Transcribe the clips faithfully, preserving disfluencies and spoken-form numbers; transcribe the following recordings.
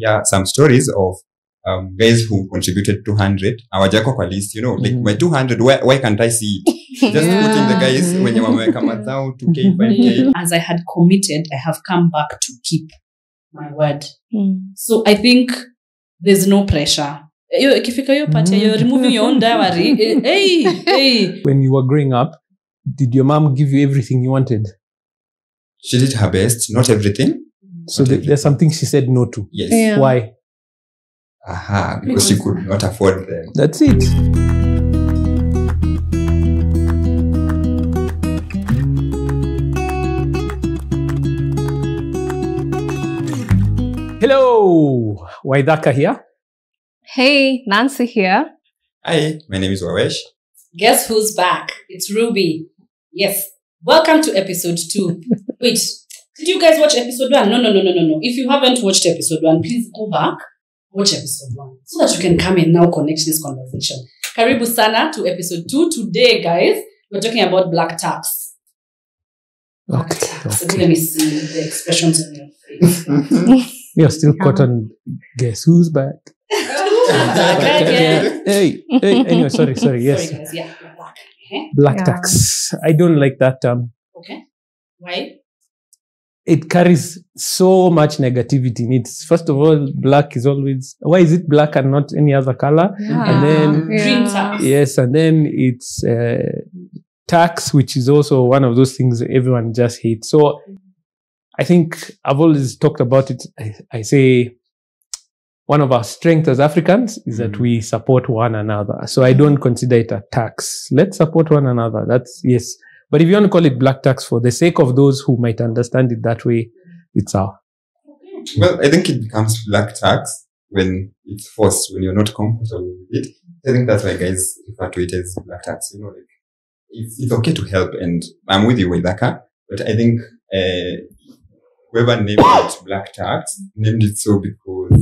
here some stories of um, guys who contributed two hundred. Our Jacko list, you know, like mm. my two hundred, why, why can't I see it? Just yeah. putting the guys when you come down two K, five K. As I had committed, I have come back to keep my word. Mm. So I think there's no pressure. You're removing your own dowry. Hey, hey. When you were growing up, did your mom give you everything you wanted? She did her best, not everything. So not everything. There's something she said no to. Yes. Yeah. Why? Aha, because she could not afford them. That's it. Hello, Waidaka here. Hey, Nancy here. Hi, my name is Wawesh. Guess who's back? It's Ruby. Yes. Welcome to episode two. Wait, did you guys watch episode one? No, no, no, no, no, no. If you haven't watched episode one, please go back, watch episode one, so that you can come and now connect this conversation. Karibu sana to episode two. Today, guys, we're talking about black tax. Black okay, tax. Okay. So let me see the expressions on your face. You're still caught on guess who's back. Back again. Hey, hey, anyway, sorry, sorry, yes. Sorry, guys, yeah. Black yeah. tax. I don't like that term. Okay. Why? It carries so much negativity in it. First of all, black is always, why is it black and not any other color? Yeah. And then, yeah. Dream tax. Yes, and then it's uh, tax, which is also one of those things everyone just hates. So I think I've always talked about it. I, I say one of our strengths as Africans is that mm. we support one another. So I don't consider it a tax. Let's support one another. That's yes. But if you want to call it black tax, for the sake of those who might understand it that way, it's our. Well, I think it becomes black tax when it's forced, when you're not comfortable with it. I think that's why guys refer to it as black tax. You know, like it's, it's okay to help, and I'm with you, Waidaka. But I think uh, whoever named it black tax named it so because.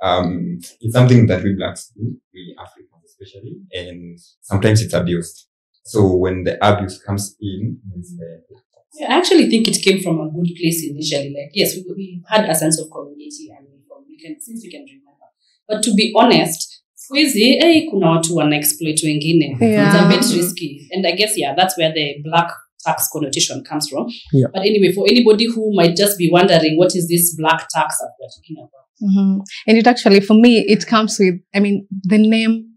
Um, it's something that we blacks do, we Africans especially, and sometimes it's abused. So when the abuse comes in, it's uh, yeah, I actually think it came from a good place initially. Like, yes, we, we had a sense of community, and we can, since we can remember. But to be honest, squeezy, eh, kuna watu wana exploit wengine. It's a bit risky. And I guess, yeah, that's where the black tax connotation comes from. Yeah. But anyway, for anybody who might just be wondering, what is this black tax that we're talking about? Mm-hmm. And it actually, for me, it comes with, I mean, the name,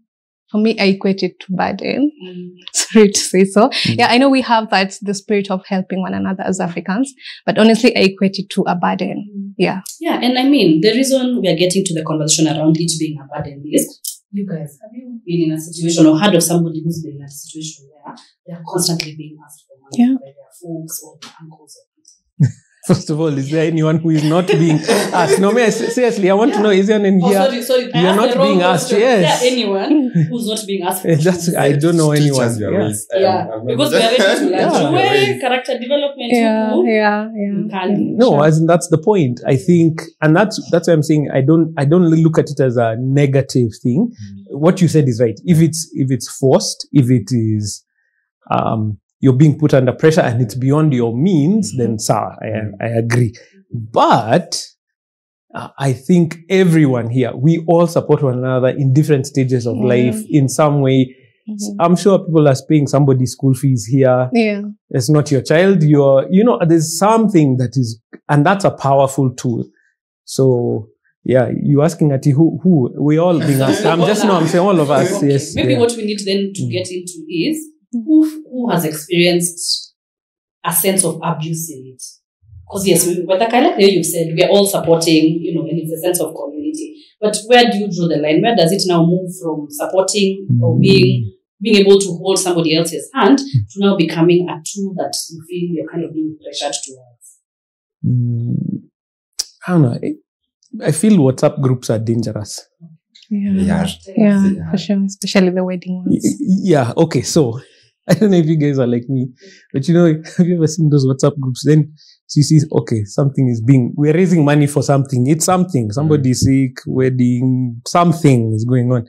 for me, I equate it to burden. Mm. Sorry to say so. Mm. Yeah, I know we have that, the spirit of helping one another as Africans, but honestly, I equate it to a burden. Mm. Yeah. Yeah, and I mean, the reason we are getting to the conversation around it being a burden is, you guys, have you been in a situation or heard of somebody who's been in a situation where they are constantly being asked for money yeah. by their folks or their uncles or people? First of all, is there anyone who is not being asked? No, man, seriously, I want yeah. to know, is there anyone here? Oh, sorry, sorry. You're not being asked, question. Yes. Is there anyone who's not being asked? That's, I don't know anyone. Yeah. Yeah. Um, because we are ready to learn. Way, character development. Yeah, people, yeah, yeah. No, as in, that's the point. I think, and that's, that's why I'm saying I don't, I don't look at it as a negative thing. Mm. What you said is right. If it's, if it's forced, if it is, um, you're being put under pressure and it's beyond your means, mm-hmm. then sir, I, I agree. But uh, I think everyone here, we all support one another in different stages of yeah. life in some way. Mm-hmm. I'm sure people are paying somebody's school fees here. Yeah. It's not your child. You're, you know, there's something that is, and that's a powerful tool. So, yeah, you asking Ati who, who? We all being asked. I'm just, no, I'm saying all of us. Okay. Yes. Maybe yeah. what we need then to mm-hmm. get into is, Who, who has experienced a sense of abuse in it? Because yes, we, with the kind of thing you've said, we are all supporting, you know, and it's a sense of community. But where do you draw the line? Where does it now move from supporting or being being able to hold somebody else's hand to now becoming a tool that you feel you're kind of being pressured towards? Mm, I don't know. I, I feel WhatsApp groups are dangerous. Yeah, yeah, yeah, for sure. Especially the wedding ones. Yeah, okay, so... I don't know if you guys are like me, but you know, have you ever seen those WhatsApp groups? Then she sees, okay, something is being, we're raising money for something. It's something. Somebody's sick, wedding, something is going on.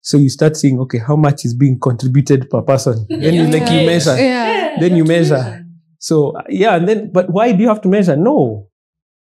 So you start seeing, okay, how much is being contributed per person? Then you, yeah. like, you measure. Yeah. Then you measure. So, yeah, and then, but why do you have to measure? No.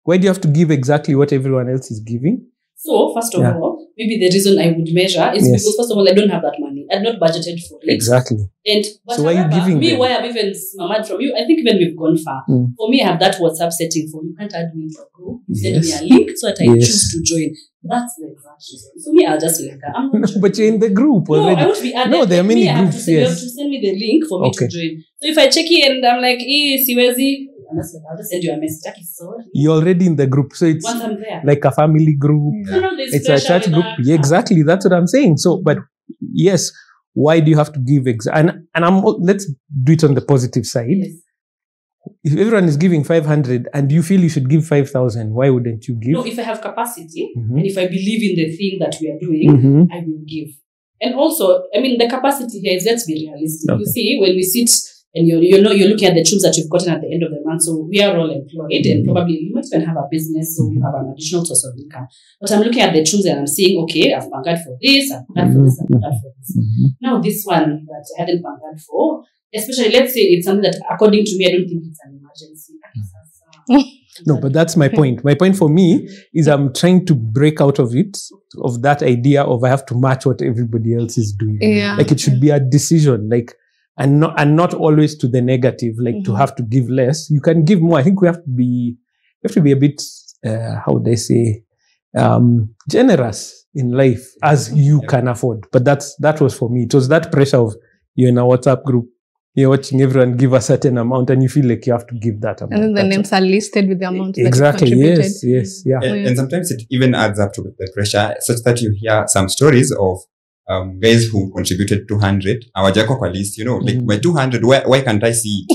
Why do you have to give exactly what everyone else is giving? So, first of yeah. all, maybe the reason I would measure is yes. because, first of all, I don't have that money. I'm not budgeted for it. Exactly. And so why however, are you giving me? Them? Why I've even smiled from you? I think even we've gone far. Mm. For me, I have that WhatsApp setting for you. Can't add me into a group. You send yes. me a link so that I yes. choose to join. That's the exact reason. So me, I'll just like, I'm not. No, but you're in the group already. No, I would be added. No, there are many me, groups. I have to send, yes. You have to send me the link for me okay. to join. So if I check it and I'm like, eh, siwezi. I'll just send you a message. Sorry. You're already in the group. So it's once I'm there. Like a family group. Mm. You know, it's a church group. That. Yeah, exactly. That's what I'm saying. So, but yes, why do you have to give? Exa and and I'm, let's do it on the positive side. Yes. If everyone is giving five hundred and you feel you should give five thousand, why wouldn't you give? No, if I have capacity mm-hmm. and if I believe in the thing that we are doing, mm-hmm. I will give. And also, I mean, the capacity here is, let's be realistic. Okay. You see, when we sit... And you're, you know, you're looking at the tools that you've gotten at the end of the month. So we are all employed and probably you might even have a business. So you have an additional source of income. But I'm looking at the tools and I'm saying, okay, I've banked for this, I've banked for this, I've banked for this. Now this one that I hadn't banked for, especially let's say it's something that according to me, I don't think it's an emergency. No, but that's my point. My point for me is I'm trying to break out of it, of that idea of I have to match what everybody else is doing. Yeah. Like it should be a decision. Like, And not, and not always to the negative, like mm-hmm. to have to give less. You can give more. I think we have to be, we have to be a bit, uh, how would I say, um, generous in life as you can afford. But that's, that was for me. It was that pressure of you're in a WhatsApp group, you're watching everyone give a certain amount and you feel like you have to give that amount. And then the that's names it. Are listed with the amount exactly, that you contributed. Yes, yes, yeah. And, and sometimes it even adds up to the pressure such that you hear some stories of Um, guys who contributed two hundred, hawajawekwa kwa list, you know, like mm. my two hundred, why, why can't I see?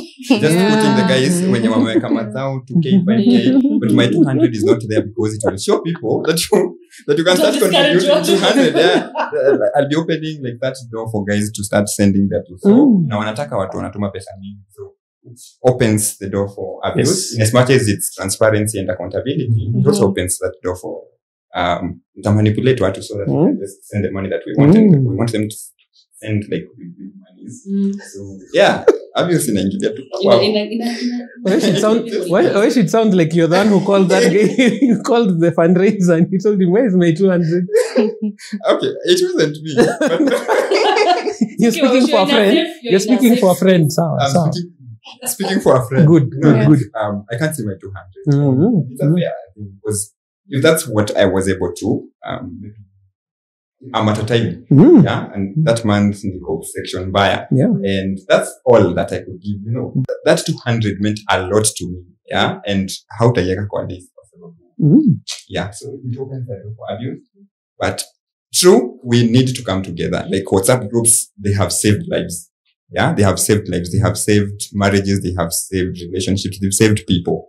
Just yeah. putting the guys when you wameweka mazao, two K, five K, but my two hundred is not there because it will show people that you, that you can start contributing two hundred. Yeah. I'll be opening like that door for guys to start sending that. So, mm. na wanataka watu wanatuma pesa mingi. So, it opens the door for abuse. Yes. In as much as it's transparency and accountability, mm-hmm. it also opens that door for Um, to manipulate what to so that mm. we can just send the money that we want, mm. and we want them to send like big monies. Mm. So yeah, obviously, in Nigeria, wow. Why should sound? Why, why should sound like you're the one who called that guy? You called the fundraiser and you told him, "Where is my two hundred?" Okay, it wasn't me. But you're speaking okay, well, for a friend. You're, you're speaking for a friend. Sound, sound. Speaking, speaking for a friend. Good, good, yeah. good. Um, I can't see my two hundred. Mm-hmm. Because mm-hmm. yeah, it was. If that's what I was able to, um, I'm at a time, mm. yeah, and that man's in the hope section buyer, yeah, and that's all that I could give, you know, that two hundred meant a lot to me, yeah, and how to yaka kwa this possible, mm. yeah, so it opens the door for abuse, but true, we need to come together, like WhatsApp groups, they have saved lives, yeah, they have saved lives, they have saved marriages, they have saved relationships, they've saved people.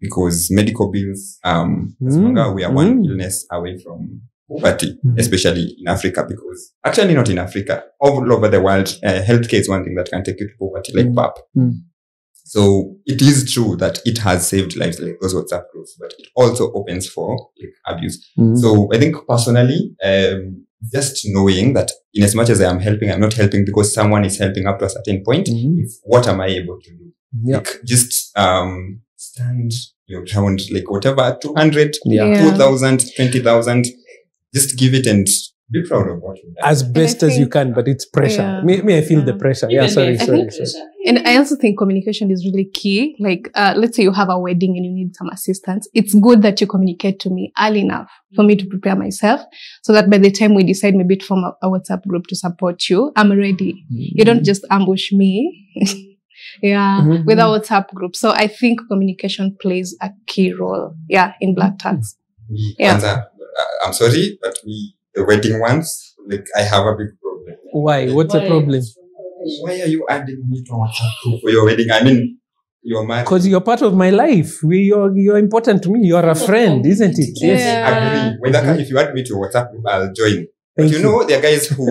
Because medical bills, um, mm. as longer we are one mm. illness away from poverty, mm. especially in Africa, because actually not in Africa, all over the world, uh, healthcare is one thing that can take you to poverty, like P A P. Mm. So it is true that it has saved lives, like those WhatsApp groups, but it also opens for like abuse. Mm. So I think personally, um, just knowing that in as much as I am helping, I'm not helping because someone is helping up to a certain point. Mm. If, what am I able to do? Yeah. Like just, um, stand your ground, like whatever, two hundred, yeah. two thousand, twenty thousand, just give it and be proud of what you have. As best as you can, but it's pressure. Yeah. Me, me, I feel yeah. the pressure. Even yeah, sorry, I sorry, sorry. Pressure. And I also think communication is really key. Like, uh, let's say you have a wedding and you need some assistance. It's good that you communicate to me early enough for me to prepare myself so that by the time we decide maybe to form a, a WhatsApp group to support you, I'm ready. Mm-hmm. You don't just ambush me. Yeah, mm-hmm. with our WhatsApp group. So I think communication plays a key role, yeah, in black tax. Yeah. And, uh, I'm sorry, but we, the wedding ones, like, I have a big problem. Why? What's the problem? Why are you adding me to WhatsApp group for your wedding? I mean, you're married. Because you're part of my life. We, you're, you're important to me. You're a friend, isn't it? Yes, yeah. Agree. When that mm-hmm. if you add me to WhatsApp group, I'll join. But you, you know, there are guys who...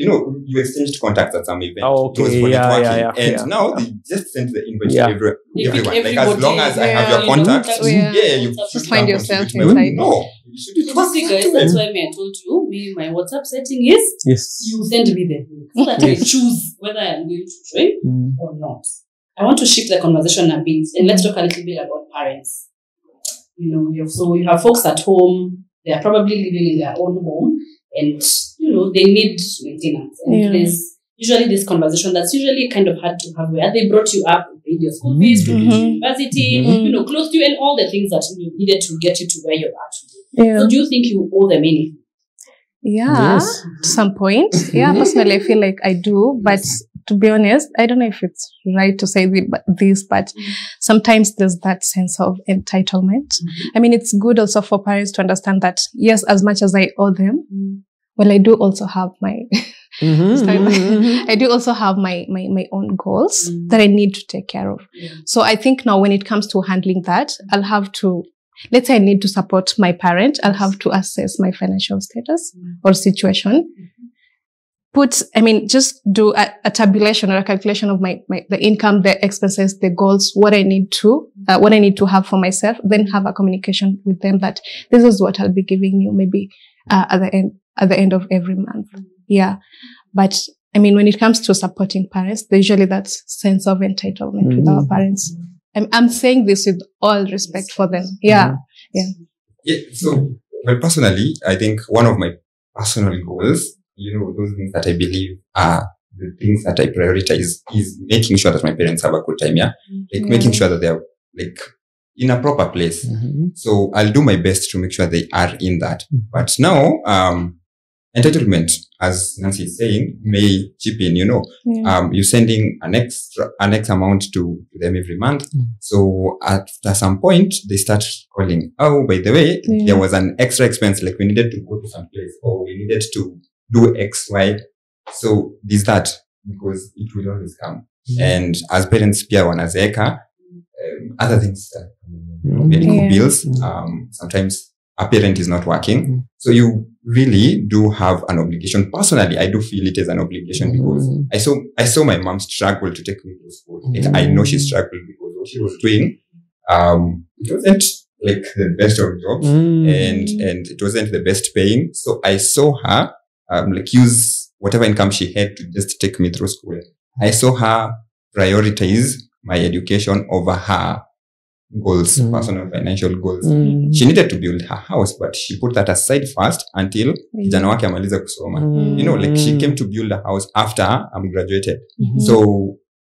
You know, you exchanged contacts at some event. Oh, okay. For yeah, yeah, yeah, and yeah. now they just send the invite yeah. to every, everyone. Everybody, like, as long as yeah, I have your you contacts, that, yeah. yeah, you just find yourself inside. No, you should trust me, guys. That's why me, I told you, me, my WhatsApp setting is yes. you send me the link so that yes. I choose whether I'm going to join mm. or not. I want to shift the conversation a bit and let's talk a little bit about parents. You know, you have, so you have folks at home, they are probably living in their own home, and, you know, they need maintenance. And yeah. there's usually this conversation that's usually kind of hard to have, where they brought you up, paid your school fees, mm-hmm. you to university, mm-hmm. you know, clothed you, and all the things that you needed to get you to where you're at today. Yeah. So do you think you owe them anything? Yeah, yes. To some point. Yeah, personally, I feel like I do, but... to be honest, I don't know if it's right to say this, but sometimes there's that sense of entitlement. Mm-hmm. I mean, it's good also for parents to understand that, yes, as much as I owe them, mm-hmm. well, I do also have my, mm-hmm, sorry, mm-hmm. my I do also have my, my, my own goals mm-hmm. that I need to take care of. Yeah. So I think now when it comes to handling that, I'll have to, let's say I need to support my parent, I'll have to assess my financial status mm-hmm. or situation. Mm-hmm. Put, I mean, just do a, a tabulation or a calculation of my, my, the income, the expenses, the goals, what I need to, uh, what I need to have for myself, then have a communication with them that this is what I'll be giving you maybe, uh, at the end, at the end of every month. Yeah. But I mean, when it comes to supporting parents, there's usually that sense of entitlement mm-hmm. with our parents. I'm, I'm saying this with all respect for them. Yeah. Yeah. Yeah. So, well, personally, I think one of my personal goals, you know, those things that I believe are the things that I prioritize is making sure that my parents have a good time, yeah? Like, yeah. making sure that they're, like, in a proper place. Mm-hmm. So, I'll do my best to make sure they are in that. Mm-hmm. But now, um, entitlement, as Nancy is saying, may chip in, you know. Yeah. Um, you're sending an extra, an X amount to them every month. Mm-hmm. So, after some point, they start calling, oh, by the way, yeah. there was an extra expense, like, we needed to go to some place, or we needed to do X, Y. So this, that, because it will always come. Mm-hmm. And as parents, pia wanazeeka, um, other things, uh, mm-hmm. medical yeah. bills, mm-hmm. um, sometimes a parent is not working. Mm-hmm. So you really do have an obligation. Personally, I do feel it is an obligation mm-hmm. because I saw, I saw my mom struggle to take me to school. Mm-hmm. And I know she struggled because what she was doing, um, it wasn't like the best of jobs mm-hmm. and, and it wasn't the best paying. So I saw her Um, like use whatever income she had to just take me through school. I saw her prioritize my education over her goals, mm. personal financial goals. Mm. She needed to build her house, but she put that aside first until kijana wake amaliza kusoma. You know, like she came to build a house after I'm graduated. Mm-hmm. So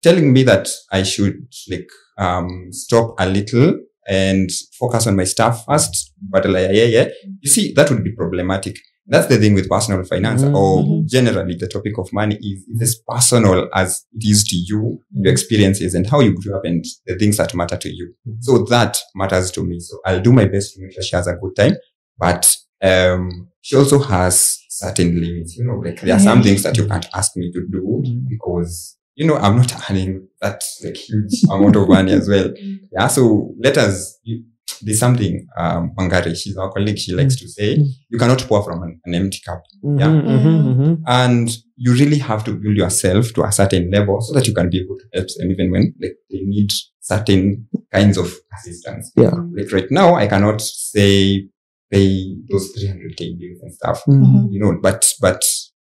telling me that I should like um stop a little and focus on my stuff first, but like, yeah, yeah, you see, that would be problematic. That's the thing with personal finance mm-hmm. or mm-hmm. generally the topic of money is, is as personal as it is to you, your experiences and how you grew up and the things that matter to you. Mm-hmm. So that matters to me. So I'll do my best to make sure she has a good time, but um she also has certain limits, you know, like there are some things that you can't ask me to do mm-hmm. because, you know, I'm not earning that like huge amount of money as well. Yeah. So let us... You, there's something, um, Wangari, she's our colleague, she likes to say, you cannot pour from an, an empty cup. Yeah. Mm-hmm, mm-hmm. And you really have to build yourself to a certain level so that you can be able to help them even when like, they need certain kinds of assistance. Yeah. Like right now, I cannot say pay those three hundred K bills and stuff, mm-hmm. you know, but, but,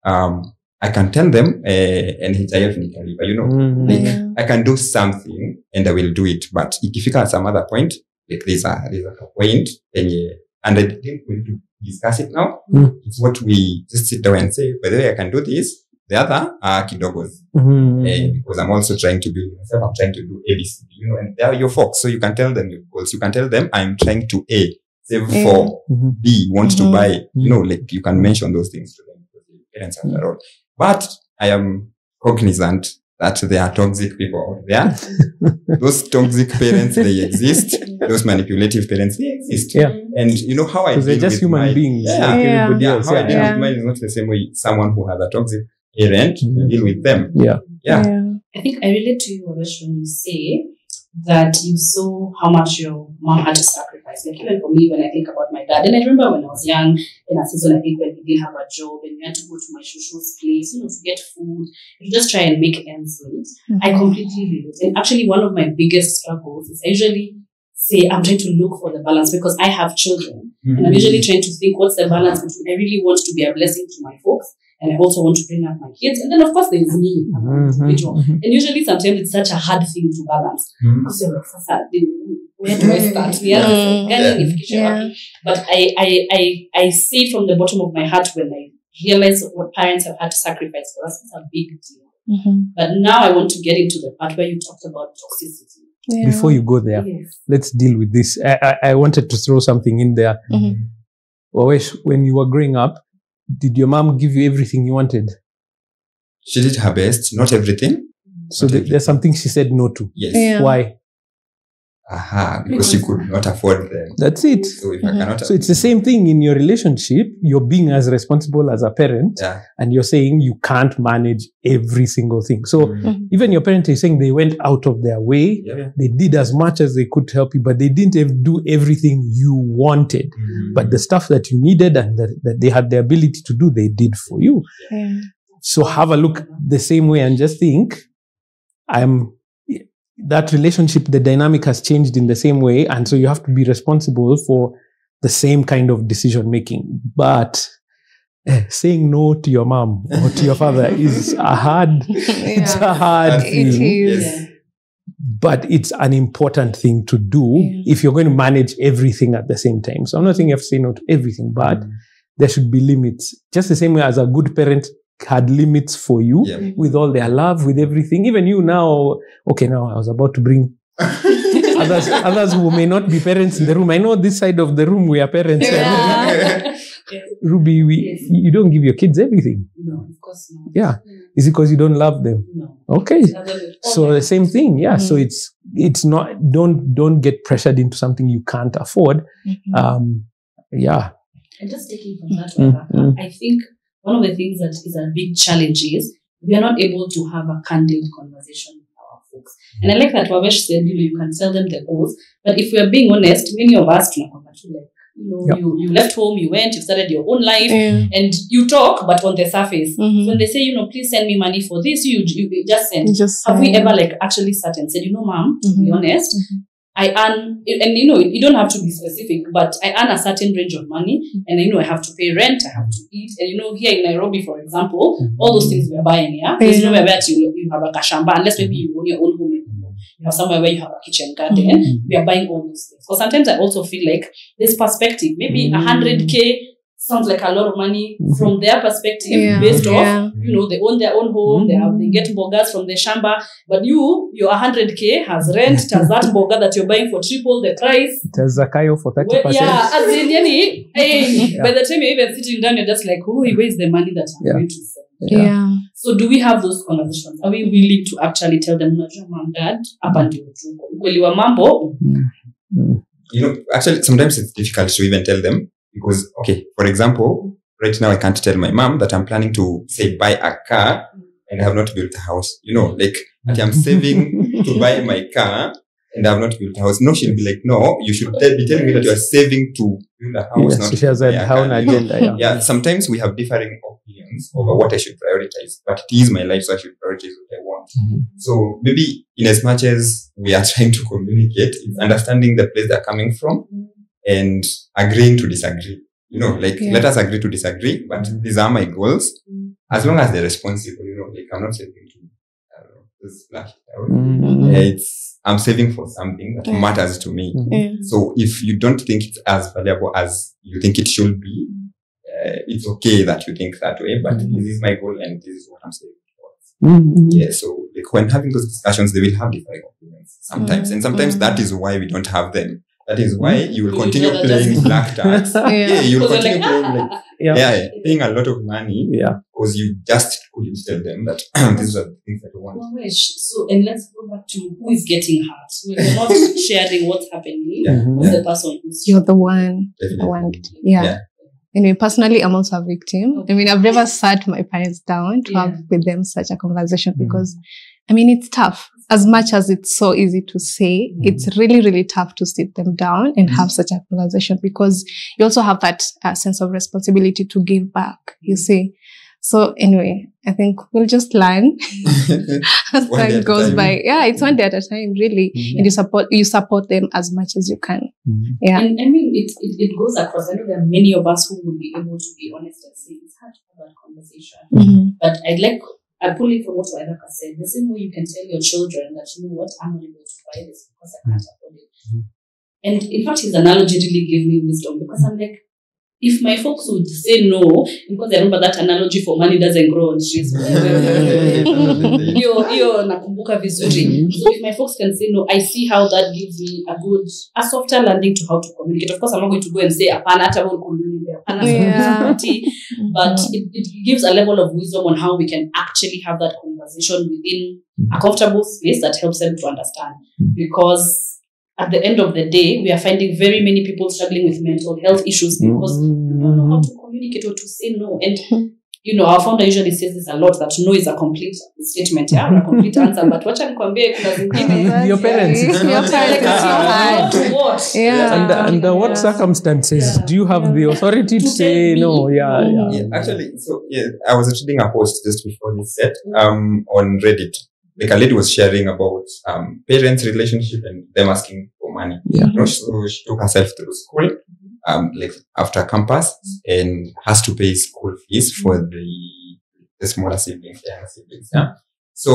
um, I can tell them, uh, and you know, mm-hmm. like, I can do something and I will do it, but ikifika at some other point, like there's a, there's a point, and, yeah, and I think we'll discuss it now. Mm. It's what we just sit down and say, by the way, I can do this. The other are kidogos. Mm-hmm. uh, because I'm also trying to build myself. I'm trying to do A B C, you know, and they are your folks. So you can tell them your goals. You can tell them I'm trying to A, save for mm-hmm. B, want mm-hmm. to buy, you know, like you can mention those things to them, parents after all. But I am cognizant that there are toxic people out there. Those toxic parents, they exist. Those manipulative parents, they exist. Yeah. And you know how I deal they're just with human my, beings. Yeah. Like everybody else. How I deal with mine is not the same way someone who has a toxic parent mm-hmm. deal with them. Yeah. Yeah. yeah. I think I relate to you Alesh, when you say that you saw how much your mom had to sacrifice. Like even for me, when I think about my dad, and I remember when I was young, in a season, I think when we didn't have a job and we had to go to my shushu's place, you know, to get food, you just try and make ends meet. Mm-hmm. I completely relate. And actually, one of my biggest struggles is I usually say I'm trying to look for the balance because I have children, mm-hmm. and I'm usually trying to think what's the balance between I really want to be a blessing to my folks. And I also want to bring up my kids. And then, of course, there is me, an mm-hmm. individual. Mm-hmm. And usually, sometimes it's such a hard thing to balance. Because mm-hmm. you're like, where do I start? We have mm. organic education. Yeah. Okay. But I, I, I, I see from the bottom of my heart when I realize what parents have had to sacrifice for us. It's a big deal. Mm-hmm. But now I want to get into the part where you talked about toxicity. Yeah. Before you go there, yes. let's deal with this. I, I, I wanted to throw something in there. Mm-hmm. Wawesh, when you were growing up, did your mom give you everything you wanted? She did her best, not everything. So not the, everything. There's something she said no to. Yes. Yeah. Why? Aha, because she could not afford them. That's it. So, if mm-hmm. I cannot so it's the same thing in your relationship. You're being as responsible as a parent, yeah. and you're saying you can't manage every single thing. So mm-hmm. even your parents are saying they went out of their way. Yeah. They did as much as they could to help you, but they didn't do everything you wanted. Mm-hmm. But the stuff that you needed and that, that they had the ability to do, they did for you. Yeah. So have a look the same way and just think, I'm... that relationship, the dynamic has changed in the same way. And so you have to be responsible for the same kind of decision making. But eh, saying no to your mom or to your father is a hard, yeah. it's a hard it thing. Is. Yes. But it's an important thing to do yeah. if you're going to manage everything at the same time. So I'm not saying you have to say no to everything, but mm. there should be limits. Just the same way as a good parent had limits for you yeah. with all their love, with everything. Even you now, okay, now I was about to bring others, others who may not be parents in the room. I know this side of the room we are parents. Yeah. Ruby, we, yes. you don't give your kids everything. No, of course not. Yeah. Mm. Is it because you don't love them? No. Okay. So the same thing. Yeah. Mm-hmm. So it's, it's not, don't, don't get pressured into something you can't afford. Mm-hmm. Um, yeah. And just taking from that, mm-hmm. I think one of the things that is a big challenge is we are not able to have a candid conversation with our folks. And I like that Wawesh said, you know, you can tell them the goals. But if we are being honest, many of us, you know, yep. you, you left home, you went, you started your own life, mm. and you talk, but on the surface. Mm-hmm. When they say, you know, please send me money for this, you, you just send. You just have send. We ever like actually sat and said, you know, ma'am, mm-hmm. to be honest, mm-hmm. I earn, and you know, you don't have to be specific, but I earn a certain range of money, and you know, I have to pay rent, I have to eat, and you know, here in Nairobi, for example, mm-hmm. all those things we're buying, yeah? There's yeah. nowhere where you, you have a kashamba, unless maybe you own your own home, and, you know, you have somewhere where you have a kitchen garden, mm-hmm. we are buying all those things. So sometimes I also feel like this perspective, maybe a hundred K sounds like a lot of money from their perspective, yeah, based yeah. off, you know, they own their own home, mm-hmm. they have, they get bogas from the shamba, but you, your one hundred K has rent, has that boga that you're buying for triple the price. It has Zakayo for thirty percent. Well, yeah, as in, yani, hey, yeah. by the time you're even sitting down, you're just like, oh, where's the money that I'm yeah. going to send? Yeah. yeah. So do we have those conversations? Are we willing to actually tell them, no, your mom, dad, up until you were mambo? You know, actually, sometimes it's difficult to even tell them. Because, okay, for example, right now I can't tell my mom that I'm planning to, say, buy a car and I have not built a house. You know, like, I'm saving to buy my car and I have not built a house. No, she'll be like, no, you should tell, be telling me that you are saving to build a house. Yes, not she has a car. Agenda, yeah. yeah, sometimes we have differing opinions over what I should prioritize. But it is my life, so I should prioritize what I want. Mm-hmm. So maybe in as much as we are trying to communicate, it's understanding the place they're coming from. And agreeing to disagree, you know, like yeah. let us agree to disagree. But mm-hmm. these are my goals. Mm-hmm. As long as they're responsible, you know, like I'm not saving to, I don't know, just splash it out. Mm-hmm. It's I'm saving for something that yeah. matters to me. Mm-hmm. yeah. So if you don't think it's as valuable as you think it should be, uh, it's okay that you think that way. But mm-hmm. this is my goal, and this is what I'm saving for. Mm-hmm. Yeah. So like when having those discussions, they will have different opinions sometimes, mm-hmm. and sometimes mm-hmm. that is why we don't have them. That is why you will continue yeah, playing black darts. yeah. yeah, you will continue like, playing like, yeah. Yeah, yeah, paying a lot of money. Yeah, because you just couldn't tell them that these are the things that you want. Well, so, and let's go back to who is getting hurt. So we're not sharing what's happening yeah. with yeah. the person who's. You're the one. Definitely. The one. Yeah. yeah. Anyway, personally, I'm also a victim. Okay. I mean, I've never sat my parents down to yeah. have with them such a conversation mm. because, I mean, it's tough. As much as it's so easy to say, mm. it's really, really tough to sit them down and mm. have such a conversation because you also have that uh, sense of responsibility to give back, you see. So anyway, I think we'll just learn as time goes time. by. Yeah, it's one day at a time, really. Mm-hmm. And you support you support them as much as you can. Mm-hmm. Yeah. And I mean, it, it, it goes across. I know there are many of us who would be able to be honest and say it's hard to have that conversation. Mm-hmm. But I'd like... I'm pulling from what Wairaka said. The same way you can tell your children that, you know what, I'm not able to buy this because I can't afford it. Mm-hmm. And in fact, his analogy really gave me wisdom, because I'm like, if my folks would say no, because I remember that analogy for money doesn't grow on trees. So if my folks can say no, I see how that gives me a good, a softer landing to how to communicate. Of course, I'm not going to go and say, yeah. But it, it gives a level of wisdom on how we can actually have that conversation within a comfortable space that helps them to understand. Because at the end of the day, we are finding very many people struggling with mental health issues because mm-hmm. they don't know how to communicate or to say no. And, you know, our founder usually says this a lot, that no is a complete statement, yeah, a complete answer. But what I'm conveying doesn't give it. Your parents. Your parents. Like, you know, what? Yeah. Under, under what yeah. circumstances yeah. do you have yeah. the authority to say no? Yeah, yeah. yeah. Actually, so yeah, I was reading a post just before this set um, on Reddit. Like a lady was sharing about um, parents' relationship and them asking for money. Yeah. You know, so she took herself through school, um, like after campus, and has to pay school fees for the, the smaller siblings, younger siblings. Yeah. So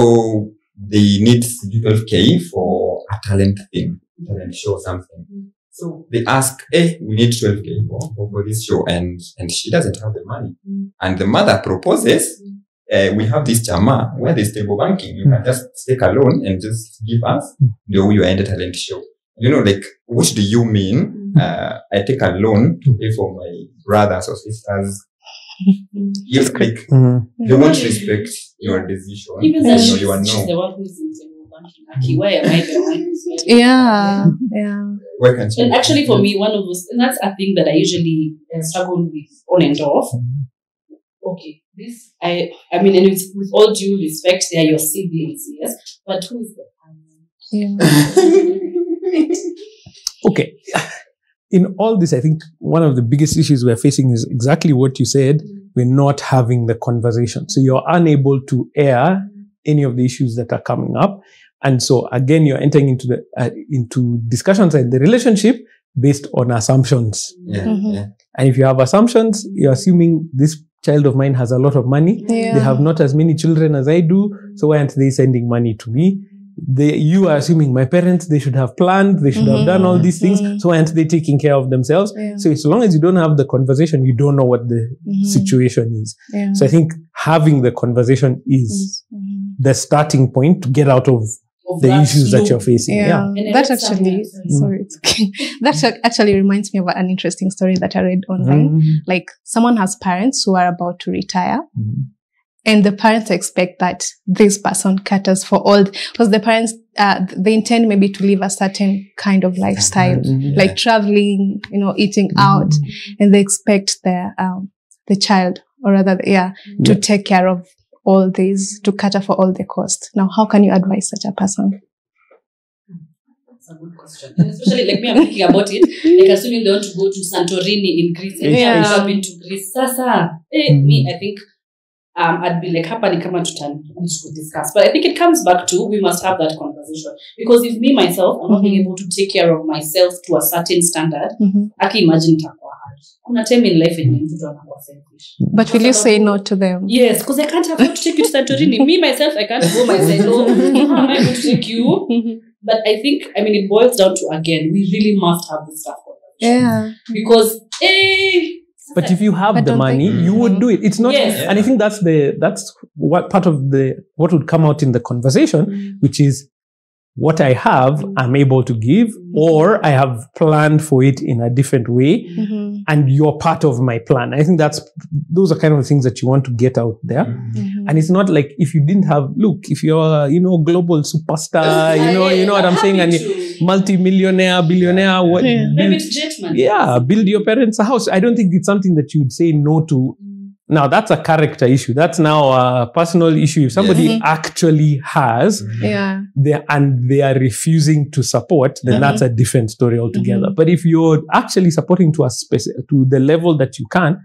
they need twelve K for a talent thing, talent show, something. So they ask, hey, we need twelve K for, for this show, and, and she doesn't have the money. And the mother proposes, Uh, we have this chama where there's stable banking. You can just take a loan and just give us the way you end a talent show. You know, like, what do you mean? Uh, I take a loan to pay for my brothers or sisters. You like, mm-hmm. they won't respect your decision. Even though you know, she's the one who's in stable banking. Why am I the one who's in Yeah, yeah. Why can't you? And actually, for me, one of those, and that's a thing that I usually uh, struggle with on and off. Okay. This, I, I mean, and with, with all due respect, they are your siblings, yes. But who is the family? Okay. In all this, I think one of the biggest issues we're facing is exactly what you said. Mm-hmm. We're not having the conversation. So you're unable to air any of the issues that are coming up. And so again, you're entering into the, uh, into discussions and the relationship based on assumptions. Yeah, mm-hmm. yeah. And if you have assumptions, you're assuming this child of mine has a lot of money. Yeah. They have not as many children as I do. So why aren't they sending money to me? They, you are assuming my parents, they should have planned. They should mm-hmm. have done all these things. Mm-hmm. So why aren't they taking care of themselves? Yeah. So as long as you don't have the conversation, you don't know what the mm-hmm. situation is. Yeah. So I think having the conversation is mm-hmm. the starting point to get out of the that issues loop. That you're facing. Yeah, yeah. That actually, mm. sorry, it's okay. That actually reminds me of an interesting story that I read online. Mm. Like, someone has parents who are about to retire, mm. and the parents expect that this person caters for all, because the parents, uh, they intend maybe to live a certain kind of lifestyle, mm. like traveling, you know, eating mm. out, and they expect their, um, the child, or rather, yeah, mm. to yeah. take care of all these, to cater for all the cost. Now, how can you advise such a person? That's a good question. And especially like me, I'm thinking about it. Like assuming they want to go to Santorini in Greece and yeah. shopping to Greece. Sasa, eh, mm. me, I think um, I'd be like, hapa ni kama to discuss. But I think it comes back to, we must have that conversation. Because if me, myself, I'm not being able to take care of myself to a certain standard, mm-hmm. I can imagine takwa. But will you say no to them? Yes, because I can't afford to take you to Santorini. Me, myself, I can't go myself. So how am I going to take you? But I think, I mean, it boils down to, again, we really must have this stuff. Yeah. Because, eh. But if you have the money, you would do it. It's not, yes. and I think that's the, that's what part of the, what would come out in the conversation, which is, what I have, mm-hmm. I'm able to give, mm-hmm. or I have planned for it in a different way, mm-hmm. and you're part of my plan. I think that's, those are kind of the things that you want to get out there. Mm-hmm. And it's not like if you didn't have, look, if you're, you know, global superstar, you know, you know what I'm saying, and multi-millionaire, billionaire, what, yeah. build, yeah, build your parents a house. I don't think it's something that you'd say no to. Now, that's a character issue. That's now a personal issue. If somebody yes. mm-hmm. actually has mm-hmm. yeah. they, and they are refusing to support, then mm-hmm. that's a different story altogether. Mm-hmm. But if you're actually supporting to a speci- to the level that you can,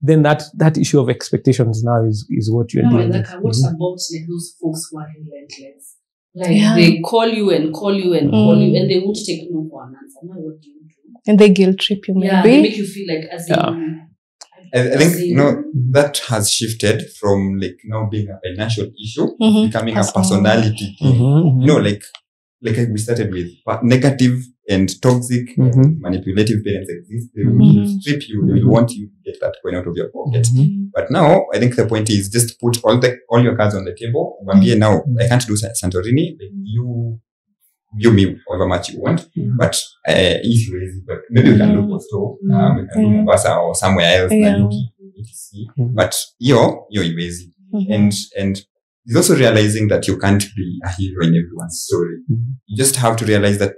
then that, that issue of expectations now is, is what you're no, doing. Like, with. What mm-hmm. about like, those folks who are relentless? Like, yeah. they call you and call you and mm. call you, and they won't take no for an answer. Now what do you do? And they guilt trip you, maybe. Yeah, they make you feel like as yeah. in... I think, you know, that has shifted from, like, now being a financial issue, mm-hmm. becoming Personal. a personality. Mm-hmm. You know, like, like we started with, but negative and toxic mm-hmm. and manipulative parents exist. They will mm-hmm. strip you. They will want you to get that coin out of your pocket. Mm-hmm. But now, I think the point is just put all the all your cards on the table. Mwambie mm-hmm. now, I can't do Santorini. Like you, you me however much you want. Mm-hmm. But uh, easy, easy. But maybe we can look for store, um, we can look Mombasa or somewhere else. Yeah. Like, mm-hmm. But you're you're easy, mm-hmm. and and. It's also realizing that you can't be a hero in everyone's story. Mm-hmm. You just have to realize that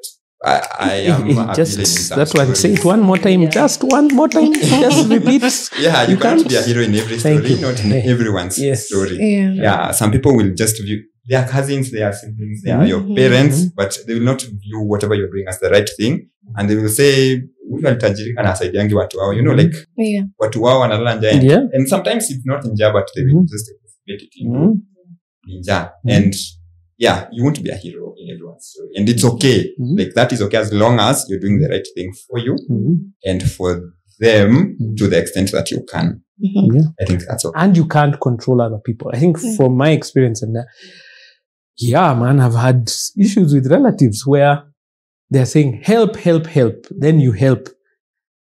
I, I am it, it a just, villain in that story. One, say it one more time, yeah. just one more time, just repeat. Yeah, you, you can't, can't be a hero in every story, Thank not in everyone's yes. story. Yeah. yeah, some people will just view, they are cousins, they are siblings, they are your mm-hmm. parents, mm-hmm. but they will not view whatever you're doing as the right thing. And they will say, you know, like, yeah. and sometimes it's not in Java, but they will mm-hmm. just make it in. Mm-hmm. Ninja. Mm-hmm. And yeah, you won't be a hero in everyone's story. And it's okay. Mm-hmm. Like that is okay as long as you're doing the right thing for you mm-hmm. and for them mm-hmm. to the extent that you can. Mm-hmm. Yeah. I think that's okay. And you can't control other people. I think mm-hmm. from my experience and that, yeah, man, I've had issues with relatives where they're saying, help, help, help. Then you help.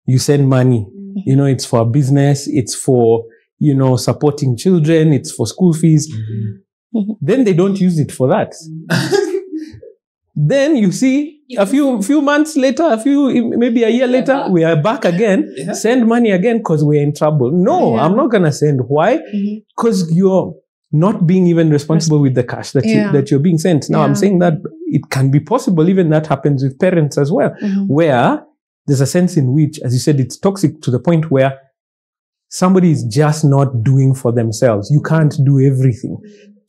You send money. Mm-hmm. You know, it's for business. It's for, you know, supporting children. It's for school fees. Mm-hmm. Then they don't use it for that. Then you see a few few months later, a few maybe a year later, we are back again. Yeah. Send money again because we're in trouble. No, yeah. I'm not gonna send. Why? Because mm-hmm. you're not being even responsible with the cash that yeah. you, that you're being sent. Now yeah. I'm saying that it can be possible. Even that happens with parents as well, mm-hmm. where there's a sense in which, as you said, it's toxic to the point where somebody is just not doing for themselves. You can't do everything.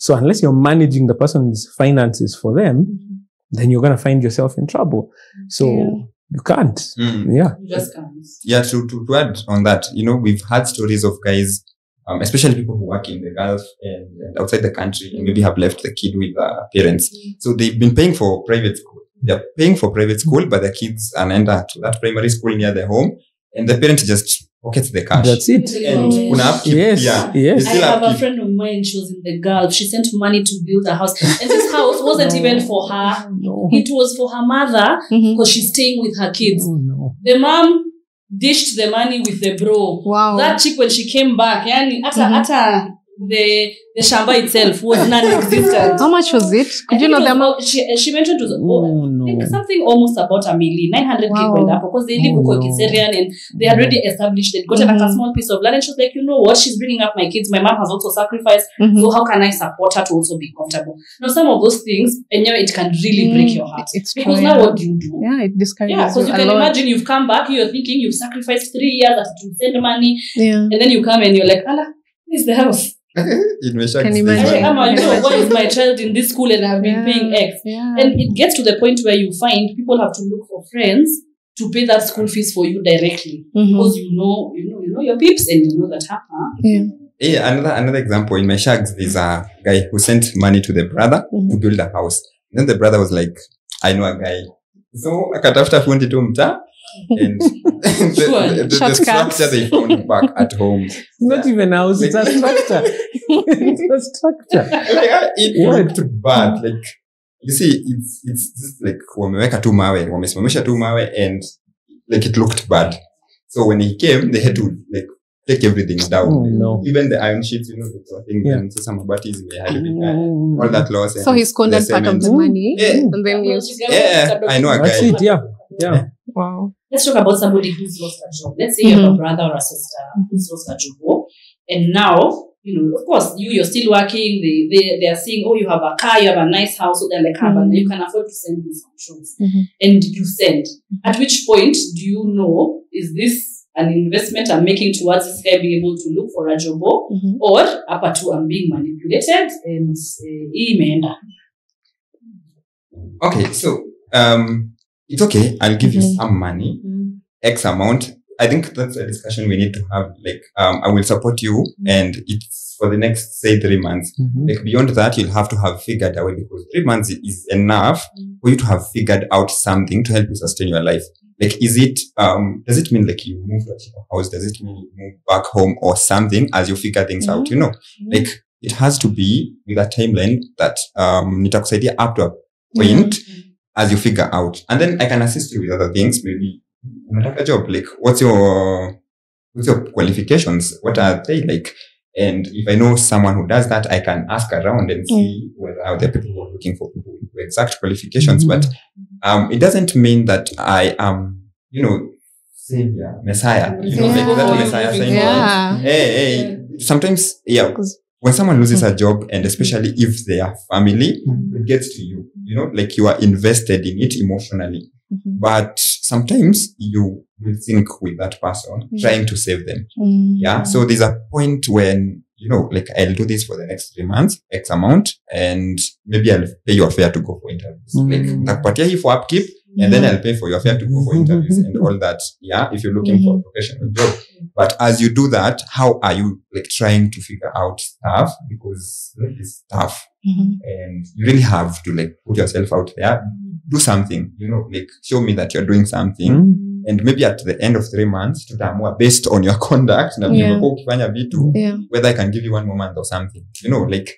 So unless you're managing the person's finances for them, mm-hmm. then you're going to find yourself in trouble. So yeah. you can't. Mm. Yeah. You just can't. Yeah, to, to, to add on that, you know, we've had stories of guys, um, especially people who work in the Gulf and, and outside the country and maybe have left the kid with uh, parents. Mm-hmm. So they've been paying for private school. They're paying for private school, but the kids are under to that primary school near their home. And the parent just pockets the cash. That's it. And oh. una upkeep, yes. Yeah. yes. I have upkeep. A friend of mine, she was in the Gulf. She sent money to build a house. And this house wasn't no. even for her. No. It was for her mother because mm-hmm. she's staying with her kids. Oh, no. The mom dished the money with the bro. Wow. That chick, when she came back, yani, after, mm-hmm. after the the shamba itself was non-existent. How much was it? Could you know the amount? She, she mentioned it was oh, no. like something almost about a million, nine hundred K wow. went up because they live oh, in Kiserian and they already established it, got mm-hmm. like a small piece of land. And she was like, you know what? She's bringing up my kids. My mom has also sacrificed. Mm-hmm. So how can I support her to also be comfortable? Now, some of those things, and you know, it can really mm-hmm. break your heart. It's because true, now yeah. what do you do? Yeah, it discourages yeah, because you can lot. Imagine you've come back, you're thinking you've sacrificed three years to send money. Yeah. And then you come and you're like, Allah, where's the house? It may shock. Can you imagine? I'm a, you know, why is my child in this school and I've been yeah. paying X? Yeah. And it gets to the point where you find people have to look for friends to pay that school fees for you directly mm-hmm. because you know, you know, you know your peeps and you know that happen. Yeah. Yeah. Another another example in my shags is a guy who sent money to the brother mm-hmm. to build a house. Then the brother was like, "I know a guy." So akatafuta fundi tu mta. And the, sure. the, the, the structure they found back at home. Not yeah. even a house, it's a structure. It's a structure. Like, it worked yeah. bad. Like, you see, it's, it's just like, wameweka tu mawe, wamesimamisha tu mawe, and like, it looked bad. So when he came, they had to like, take everything down. Oh, no. Even the iron sheets, you know, the thing, yeah. and so some batis, they had oh. all that loss. So he squandered part of the money, yeah. and then used yeah, yeah, I know a guy. That's it, yeah. yeah. yeah. Wow. Let's talk about somebody who's lost a job. Let's say mm-hmm. you have a brother or a sister who's lost a job. And now, you know, of course, you, you're still working. They, they, they are saying, oh, you have a car, you have a nice house. So they're like, mm-hmm. and you can afford to send these options. Mm-hmm. And you send. Mm-hmm. At which point do you know, is this an investment I'm making towards this guy being able to look for a job? Mm-hmm. Or, up to I'm being manipulated and uh, okay, so, um, it's okay. I'll give mm-hmm. you some money, mm-hmm. X amount. I think that's a discussion we need to have. Like, um, I will support you mm-hmm. and it's for the next, say, three months. Mm-hmm. Like beyond that, you'll have to have figured out because three months is enough mm-hmm. for you to have figured out something to help you sustain your life. Like, is it, um, does it mean like you move to your house? Does it mean you move back home or something as you figure things mm-hmm. out? You know, mm-hmm. like it has to be with a timeline that, um, nitakusaidia up to a point. Mm-hmm. as you figure out. And then I can assist you with other things. Maybe another job, like what's your, what's your qualifications? What are they like? And if I know someone who does that, I can ask around and see whether are there people who are looking for people with exact qualifications. Mm-hmm. But um, it doesn't mean that I am, you know, Savior, Messiah. You know, yeah. like that Messiah saying, yeah. like, hey, hey. Sometimes, yeah, when someone loses a job, and especially if they are family, it gets to you. You know, like you are invested in it emotionally. Mm-hmm. But sometimes you will think with that person, mm-hmm. trying to save them. Mm-hmm. Yeah. So there's a point when, you know, like I'll do this for the next three months, X amount, and maybe I'll pay your fare to go for interviews. Mm-hmm. Like, but yeah, for upkeep, and then I'll pay for your fare to go for interviews and all that. Yeah. If you're looking mm-hmm. for a professional job. But as you do that, how are you like trying to figure out stuff? Because like, it's tough mm-hmm. and you really have to like put yourself out there. Do something, you know, like show me that you're doing something. Mm. And maybe at the end of three months, to more based on your conduct, now yeah. you go find a V two, yeah. whether I can give you one more month or something. You know, like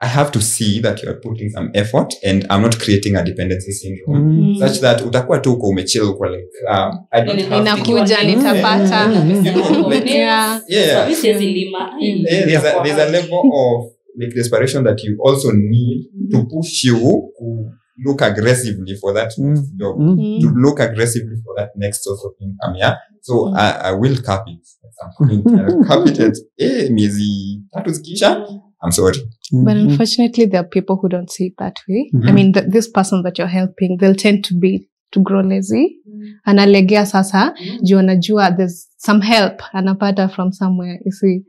I have to see that you're putting some effort and I'm not creating a dependency syndrome mm. such that utakuwa tu umechill kwa like, um, I don't have inakuja nitapata. You know, like, yeah. Yeah. So yeah. yeah. There's a, there's a level of like desperation that you also need to push you to look aggressively for that mm. job, mm-hmm. to look aggressively for that next source of income, yeah? So mm-hmm. I, I will cap it at some point. I'll cap it at, hey, Mizi, that was Kisha. I'm sorry. Mm-hmm. But unfortunately, there are people who don't see it that way. Mm-hmm. I mean, th this person that you're helping, they'll tend to be, to grow lazy. Mm-hmm. Analegea sasa, juu anajua, there's some help, anapata from somewhere, you see.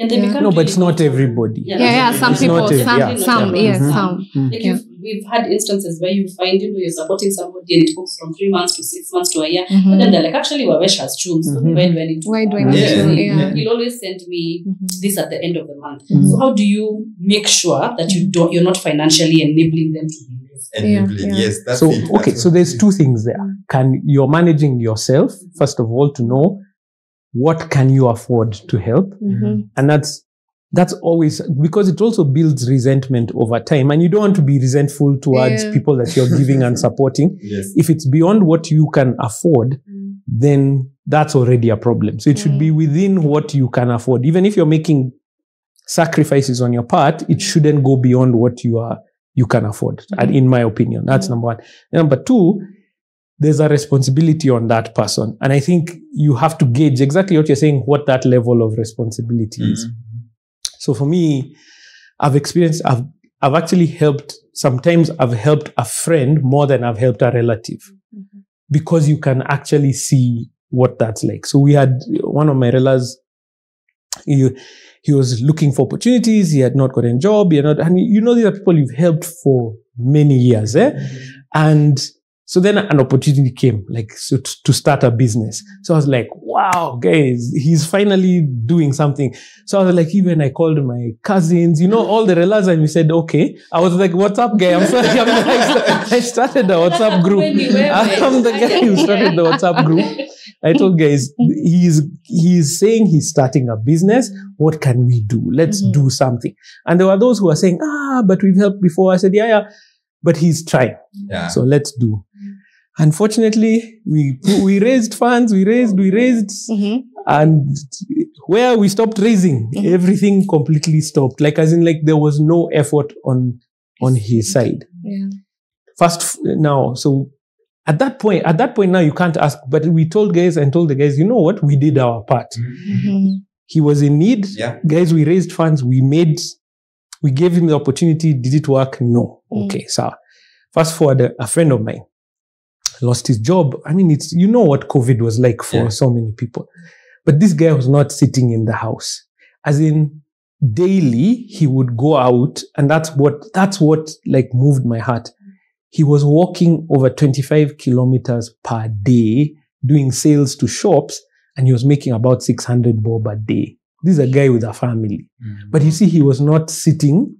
And they yeah. No, but it's not everybody. Yeah, yeah, yeah some it's people, some, yeah. some, yeah, yeah. yeah some. Mm-hmm. Like yeah. We've had instances where you find you know, you're supporting somebody and it goes from three months to six months to a year. Mm-hmm. But then they're like, actually, we're weshers too. So mm-hmm. when, when it, why do I need to? Yeah. He'll always send me mm-hmm. this at the end of the month. Mm-hmm. So how do you make sure that you don't, you're not financially enabling them to be enabling? Yeah. Yes, that's so, it. Okay, that's so there's two things there. Can you're managing yourself, first of all, to know what can you afford to help? Mm-hmm. And that's that's always, because it also builds resentment over time. And you don't want to be resentful towards yeah. people that you're giving and supporting. Yes. If it's beyond what you can afford, then that's already a problem. So it should be within what you can afford. Even if you're making sacrifices on your part, it shouldn't go beyond what you are you can afford. And in my opinion, that's mm-hmm. number one. Number two, there's a responsibility on that person. And I think you have to gauge exactly what you're saying, what that level of responsibility mm-hmm. is. So for me, I've experienced, I've, I've actually helped, sometimes I've helped a friend more than I've helped a relative mm-hmm. because you can actually see what that's like. So we had one of my relas, he, he was looking for opportunities. He had not gotten a job. He had not, and you know, these are people you've helped for many years. Eh? Mm-hmm. And so then an opportunity came, like, so to start a business. So I was like, wow, guys, he's finally doing something. So I was like, even I called my cousins, you know, all the relas, and we said, okay. I was like, what's up, guy? I'm sorry. I'm like, I started the WhatsApp group. I'm the guy who started the WhatsApp group. I told guys, he's, he's saying he's starting a business. What can we do? Let's mm-hmm. do something. And there were those who were saying, ah, but we've helped before. I said, yeah, yeah. But he's trying. Yeah. So let's do. Unfortunately, we we raised funds, we raised, we raised, mm-hmm. and where we stopped raising, mm-hmm. everything completely stopped. Like, as in, like, there was no effort on, on his side. Yeah. First, now, so at that point, at that point now, you can't ask, but we told guys and told the guys, you know what, we did our part. Mm-hmm. He was in need. Yeah. Guys, we raised funds, we made... We gave him the opportunity. Did it work? No. Mm. Okay, so fast forward, a friend of mine lost his job. I mean, it's, you know what COVID was like for yeah. so many people. But this guy was not sitting in the house. As in, daily, he would go out. And that's what, that's what like moved my heart. He was walking over twenty-five kilometers per day, doing sales to shops. And he was making about six hundred bob a day. This is a guy with a family. Mm. But you see, he was not sitting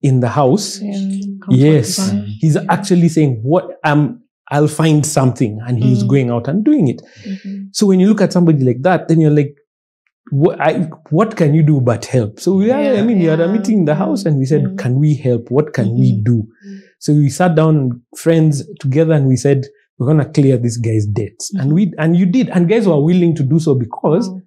in the house. Yeah, yes. Mm. He's actually saying, what, um, I'll find something. And he's mm. going out and doing it. Mm-hmm. So when you look at somebody like that, then you're like, what, I, what can you do but help? So we yeah, had, I mean, yeah. we had a meeting in the house and we said, mm. can we help? What can mm-hmm. we do? So we sat down and friends together and we said, we're going to clear this guy's debts. Mm-hmm. And we, and you did. And guys were willing to do so because mm-hmm.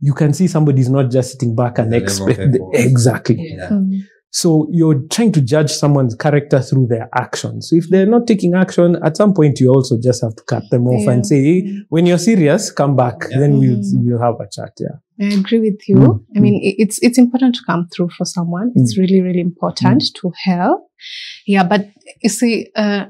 you can see somebody's not just sitting back and yeah, expect the, exactly. Yeah. Mm-hmm. So you're trying to judge someone's character through their actions. So if they're not taking action, at some point you also just have to cut them off yeah. and say, hey, when you're serious, come back. Yeah. Then we'll, we'll have a chat. Yeah. I agree with you. Mm-hmm. I mean, it's, it's important to come through for someone. It's mm-hmm. really, really important mm-hmm. to help. Yeah. But you see, uh,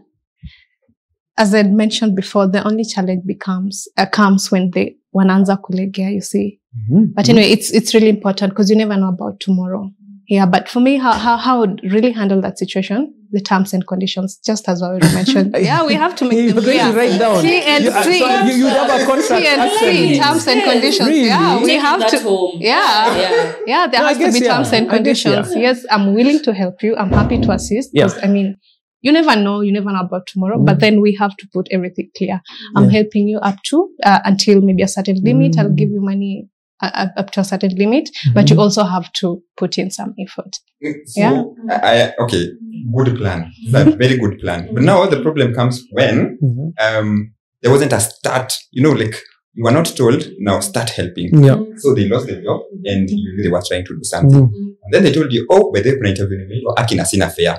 as I mentioned before, the only challenge becomes, uh, comes when they, wanaanza kulegea, you see. Mm-hmm. But anyway, it's, it's really important because you never know about tomorrow. Yeah, but for me, how, how, how would really handle that situation? The terms and conditions, just as I already mentioned. But yeah, we have to make them clear. T and C. You have a contract. T and C, terms and conditions. Really? Yeah, we have to. Home. Yeah, yeah, yeah there no, has guess, to be yeah. terms and conditions. Guess, yeah. Yes, I'm willing to help you. I'm happy to assist. Because, yeah. I mean, you never know. You never know about tomorrow. Mm. But then we have to put everything clear. I'm yeah. helping you up to, uh, until maybe a certain limit. Mm. I'll give you money. Uh, up to a certain limit, mm-hmm. but you also have to put in some effort. So, yeah. I, okay, good plan. That's a very good plan. But now the problem comes when mm-hmm. um, there wasn't a start. You know, like you were not told. Now start helping. Yeah. So they lost their job, and mm-hmm. they were trying to do something. Mm-hmm. And then they told you, oh, but they're going to be acting as in a fair.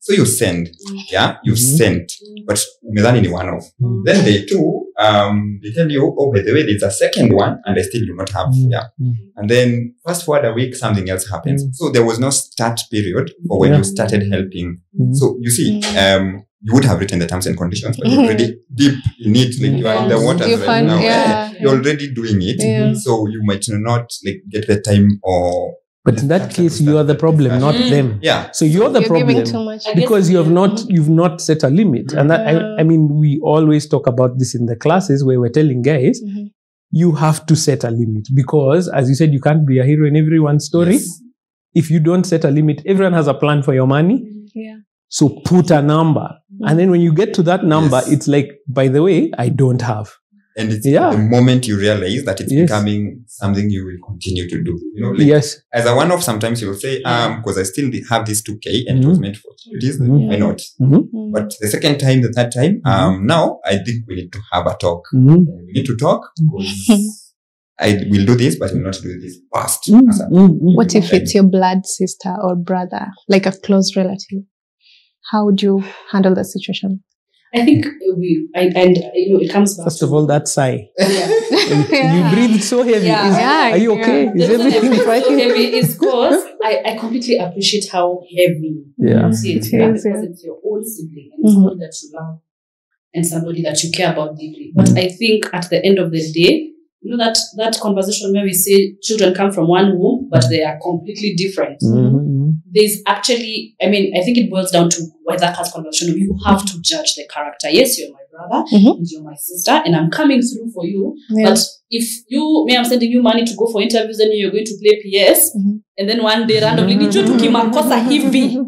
So you send. Yeah, you mm-hmm. sent. But umedhani ni one off. Mm-hmm. Then they too. Um, they tell you, oh, by the way, there's a second one and I still do not have, mm-hmm. yeah. And then fast forward a week, something else happens. Mm-hmm. So there was no start period for when yeah. you started helping. Mm-hmm. So you see, um, you would have written the terms and conditions, but you're already deep in it. Like you are in the water you right find, now. Yeah. You're already doing it. Yeah. So you might not like get the time or... But in that case, you are the problem, not mm. them. Yeah. So you're the you're problem too much. Because you have not, you've not set a limit. And that, yeah. I, I mean, we always talk about this in the classes where we're telling guys, mm-hmm. you have to set a limit because, as you said, you can't be a hero in everyone's story. Yes. If you don't set a limit, everyone has a plan for your money. Yeah. So put a number. Mm-hmm. And then when you get to that number, yes. it's like, by the way, I don't have. And it's yeah. the moment you realize that it's yes. becoming something you will continue to do. You know, like yes. as a one-off, sometimes you will say, um, because I still have this two K and mm-hmm. it was meant for charities, mm-hmm. why not? Mm-hmm. But the second time, the third time, um, now I think we need to have a talk. Mm-hmm. We need to talk because I will do this, but I will not do this fast. Mm-hmm. Mm-hmm. What if it's your blood sister or brother, like a close relative? How would you handle the situation? I think we, and, and you know, it comes back. First of all, that sigh. Yeah. yeah. You breathe so heavy. Yeah. Is, yeah, are you okay? Yeah. Is everything right? So heavy is because I, I completely appreciate how heavy yeah. you see it. Yeah. Because yeah. it's your own sibling and mm-hmm. someone that you love and somebody that you care about deeply. But mm-hmm. I think at the end of the day, you know, that, that conversation where we say children come from one womb, but they are completely different. Mm-hmm. There's actually, I mean, I think it boils down to why that has conversation. You have to judge the character. Yes, you're my brother, mm-hmm. and you're my sister, and I'm coming through for you. Yeah. But if you, me, I'm sending you money to go for interviews, then you're going to play P S, mm-hmm. and then one day randomly, mm-hmm. nijutukimakosa hivi.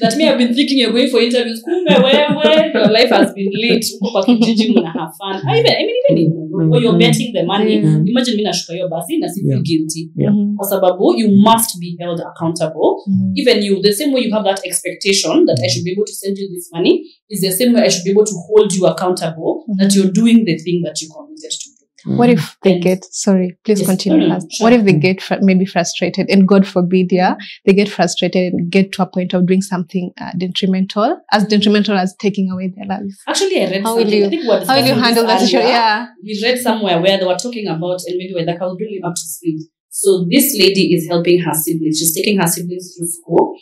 That me, I've been thinking you're going for interviews. Your life has been late. You have fun. I mean, even if or you're betting the money, yeah. imagine me na shuka your basi na feel guilty. Yeah. Kwa sababu, you must be held accountable. Mm-hmm. Even you, the same way you have that expectation that I should be able to send you this money, is the same way I should be able to hold you accountable mm-hmm. that you're doing the thing that you committed to. Mm. What if they and, get, sorry, please yes, continue. No, no, sure. What if they get fr maybe frustrated and God forbid, yeah, they get frustrated and get to a point of doing something uh, detrimental, as detrimental as taking away their lives? Actually, I read how something. Will you, I think how will you handle that issue? Yeah. We read somewhere where they were talking about, and maybe like, I'll bring you up to speed. So this lady is helping her siblings. She's taking her siblings through school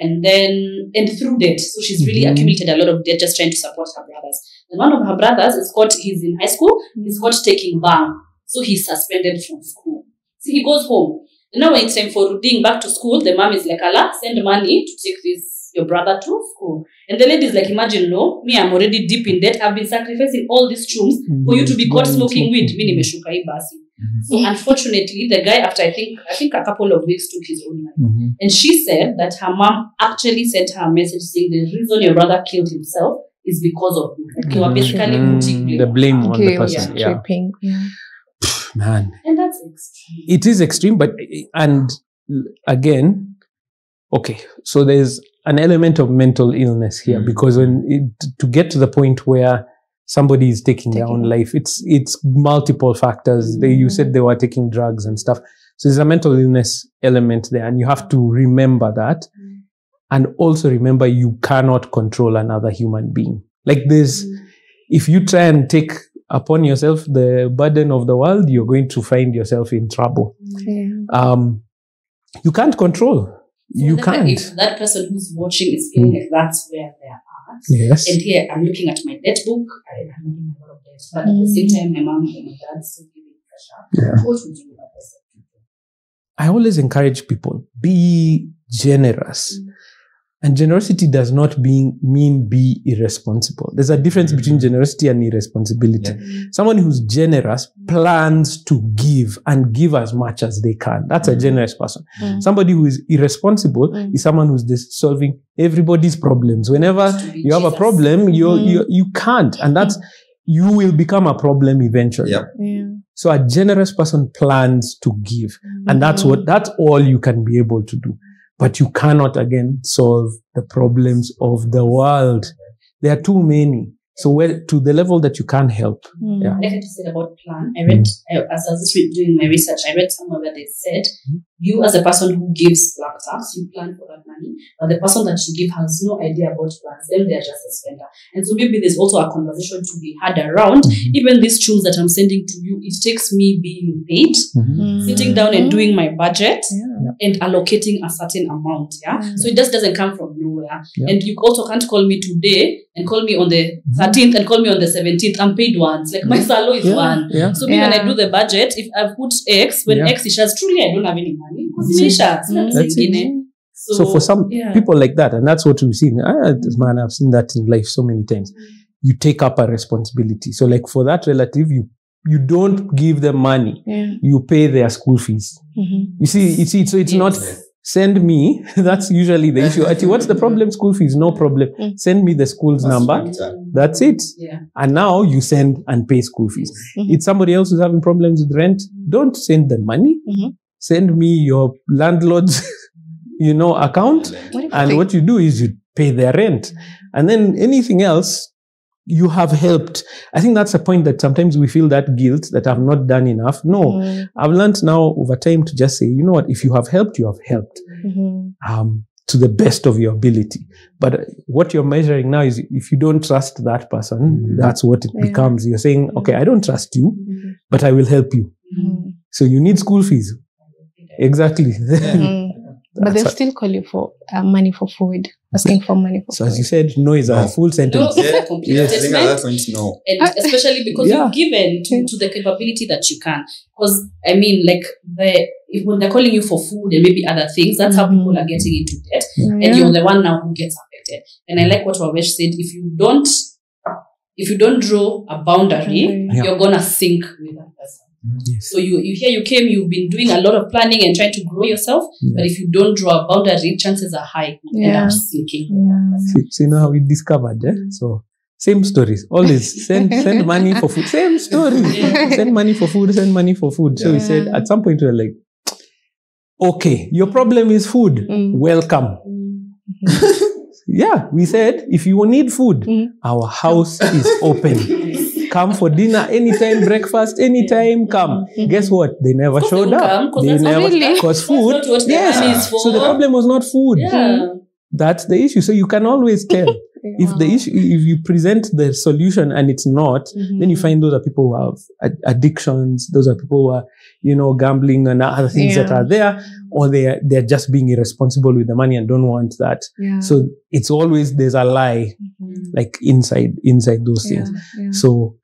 and then, and through debt. So she's really mm-hmm. accumulated a lot of debt just trying to support her brothers. And one of her brothers is caught, he's in high school, he's caught taking bang. So he's suspended from school. So he goes home. And now when it's time for being back to school, the mom is like, Allah, send money to take this, your brother to school. And the lady's like, imagine, no, me, I'm already deep in debt. I've been sacrificing all these chums for you to be caught smoking weed. So unfortunately, the guy, after I think, I think a couple of weeks took his own life. Mm-hmm. And she said that her mom actually sent her a message saying the reason your brother killed himself is because of you. Like mm-hmm. you are basically putting blame. The blame on okay, the person. Yeah. Yeah. Man. And that's extreme. It is extreme, but, and again, okay, so there's an element of mental illness here, mm. because when it, to get to the point where somebody is taking, taking their own life, it's it's multiple factors. Mm. They, you said they were taking drugs and stuff. So there's a mental illness element there, and you have to remember that. Mm. And also remember you cannot control another human being. Like this, mm. if you try and take upon yourself the burden of the world, you're going to find yourself in trouble. Okay. Um, you can't control. So you can't. If that person who's watching is feeling mm. like that's where they are. Yes. And here I'm looking at my debt book. I'm looking at a lot of debt. But mm. at the same time, my mom and my dad still giving pressure. Yeah. What would you do about this? I always encourage people, be generous. Mm. And generosity does not being, mean be irresponsible. There's a difference between generosity and irresponsibility. Yeah. Someone who's generous plans to give and give as much as they can. That's mm. a generous person. Mm. Somebody who is irresponsible mm. is someone who's just solving everybody's problems. Whenever you have Jesus. a problem, you mm. you you can't. And that's, you will become a problem eventually. Yeah. Yeah. So a generous person plans to give. Mm. And that's what, that's all you can be able to do. But you cannot, again, solve the problems of the world. There are too many. So where, to the level that you can't help. Mm. Yeah. Like I said about plan, I read, mm. I, as I was doing my research, I read somewhere where they said, mm. you as a person who gives black tax, you plan for that money, but the person that you give has no idea about plans. Then they're just a spender. And so maybe there's also a conversation to be had around, mm-hmm. even these tools that I'm sending to you, it takes me being paid, mm-hmm. sitting down and doing my budget, yeah. and allocating a certain amount, yeah. Mm-hmm. So it just doesn't come from nowhere. Yeah. And you also can't call me today and call me on the thirteenth and call me on the seventeenth. I'm paid once. Like my salary is yeah. one. Yeah. So yeah. when I do the budget, if I've put X, when yeah. X is just truly I don't have any money. Because mm-hmm. that's it. So, so for some yeah. people like that, and that's what we've seen. I, man, I've seen that in life so many times. You take up a responsibility. So like for that relative, you You don't give them money. Yeah. You pay their school fees. Mm-hmm. You see, you see, so it's yes. not send me. That's usually the issue. Actually, what's the problem? School fees, no problem. Mm. Send me the school's that's number. Right. That's it. Yeah. And now you send and pay school fees. Mm-hmm. It's somebody else who's having problems with rent. Don't send them money. Mm-hmm. Send me your landlord's, you know, account. What and think? What you do is you pay their rent. And then anything else, you have helped. I think that's a point that sometimes we feel that guilt that I've not done enough. No, mm. I've learned now over time to just say, you know what, if you have helped, you have helped mm-hmm. um, to the best of your ability. But what you're measuring now is if you don't trust that person, mm-hmm. that's what it yeah. becomes. You're saying, mm-hmm. okay, I don't trust you, mm-hmm. but I will help you. Mm-hmm. So you need school fees. Exactly. Mm-hmm. But they'll still call you for uh, money for food, asking for money for so food. So as you said, no is no. a full sentence. No, yeah, yes, I think at that point, no. And especially because yeah. you've given to, to the capability that you can. Because, I mean, like, the, if, when they're calling you for food and maybe other things, that's mm-hmm. how people are getting into debt. Yeah. And yeah. you're the one now who gets affected. And I like what Wawesh said, if you don't, if you don't draw a boundary, yeah. you're going to sink with that person. Yes. So you, you here you came, you've been doing a lot of planning and trying to grow yourself, yeah. but if you don't draw a boundary, chances are high you yeah. end up sinking. Yeah. See, so you know how we discovered, eh? So same stories. Always send send money for food. Same story. Yeah. Send money for food, send money for food. So yeah. we said at some point we were like, okay, your problem is food. Mm. Welcome. Mm-hmm. Yeah, we said if you need food, mm. our house is open. Come for dinner anytime, breakfast anytime. Come. Mm-hmm. Guess what? They never showed up. They never because food. Yes. So the problem was not food. Yeah. That's the issue. So you can always tell yeah. if the issue, if you present the solution and it's not, mm-hmm. then you find those are people who have addictions. Those are people who are, you know, gambling and other things yeah. that are there, or they are, they're just being irresponsible with the money and don't want that. Yeah. So it's always there's a lie, mm-hmm. like inside inside those yeah. things. Yeah. So.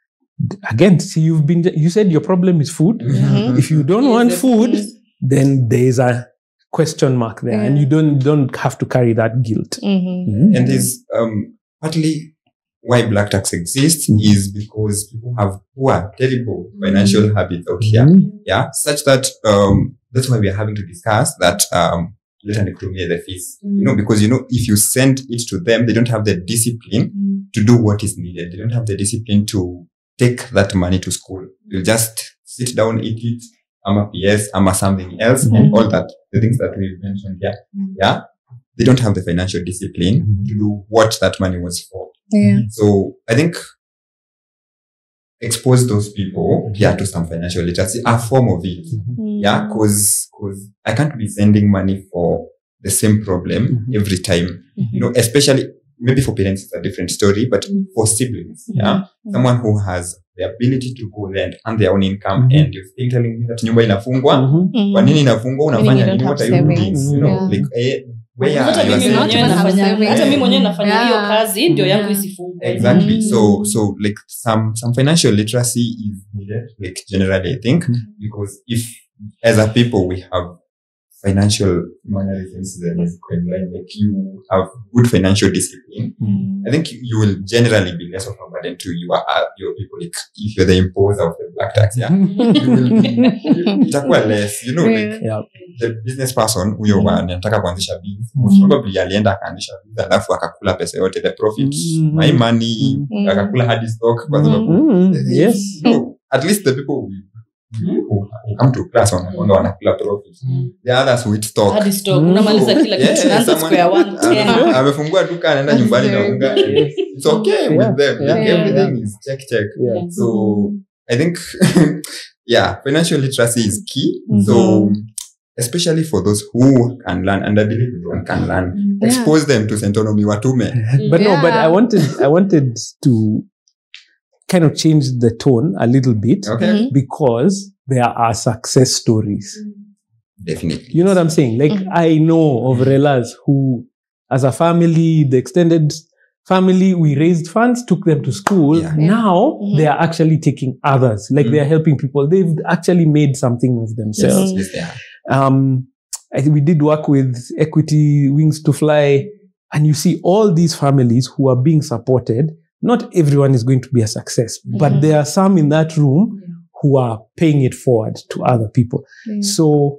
Again, see, you've been, you said your problem is food. Mm-hmm. If you don't yes, want food, then there's a question mark there, yeah. and you don't don't have to carry that guilt. Mm-hmm. Mm-hmm. And is um, partly why black tax exists mm-hmm. is because people have poor, terrible financial mm-hmm. habits out here, mm-hmm. yeah, such that um, that's why we are having to discuss that. Um, Let an economy the fees, mm. you know, because you know if you send it to them, they don't have the discipline mm. to do what is needed. They don't have the discipline to take that money to school. You just sit down, eat it. I'm a P S, I'm a something else, mm-hmm. and all that. The things that we've mentioned here. Mm-hmm. Yeah. they don't have the financial discipline mm-hmm. to do what that money was for. Yeah. So I think expose those people yeah, to some financial literacy, a form of it. Mm-hmm. Yeah, because because I can't be sending money for the same problem mm-hmm. every time. Mm-hmm. You know, especially maybe for parents it's a different story, but mm-hmm. for siblings, mm-hmm. yeah, mm-hmm. someone who has the ability to go there and earn their own income, mm-hmm. and you're still telling me that nyumba inafungwa, mm-hmm. kwa nini inafungwa, unafanya nini, what are you doing? You know, yeah. like eh, where are you? Exactly. So, so like some, some financial literacy is needed, like generally, I think, mm-hmm. because if as a people we have financial mannerisms, like you have good financial discipline, mm-hmm. I think you will generally be less of a burden to your, uh, your people. Like if you're the imposer of the black tax, yeah, you will be you, less, you know, like yeah. the business person who you are, and most probably alienda kaandisha beans, alafu akakula pesa yote, the profits, mm-hmm. my money, mm-hmm. akakula hard stock, mm-hmm. yes. So, at least the people will who come to class on a killer profit. The others who eat stock. Hard stock. It's okay with them. Yeah. Like everything yeah. is check, check. Yeah. So I think, yeah, financial literacy is key. Mm-hmm. So especially for those who can learn, and I believe everyone can learn, yeah. expose them to Sentonomi Watume. But yeah. no, but I wanted, I wanted to kind of change the tone a little bit okay. because there are success stories. Definitely. You know what I'm saying? Like mm-hmm. I know of Relas who, as a family, the extended family, we raised funds, took them to school. Yeah. Now yeah. they are actually taking others. Like mm-hmm. they are helping people. They've actually made something of themselves. Yes, yes they are. Um, I think we did work with Equity, Wings to Fly, and you see all these families who are being supported. Not everyone is going to be a success, mm-hmm. but there are some in that room yeah. who are paying it forward to other people. Yeah. So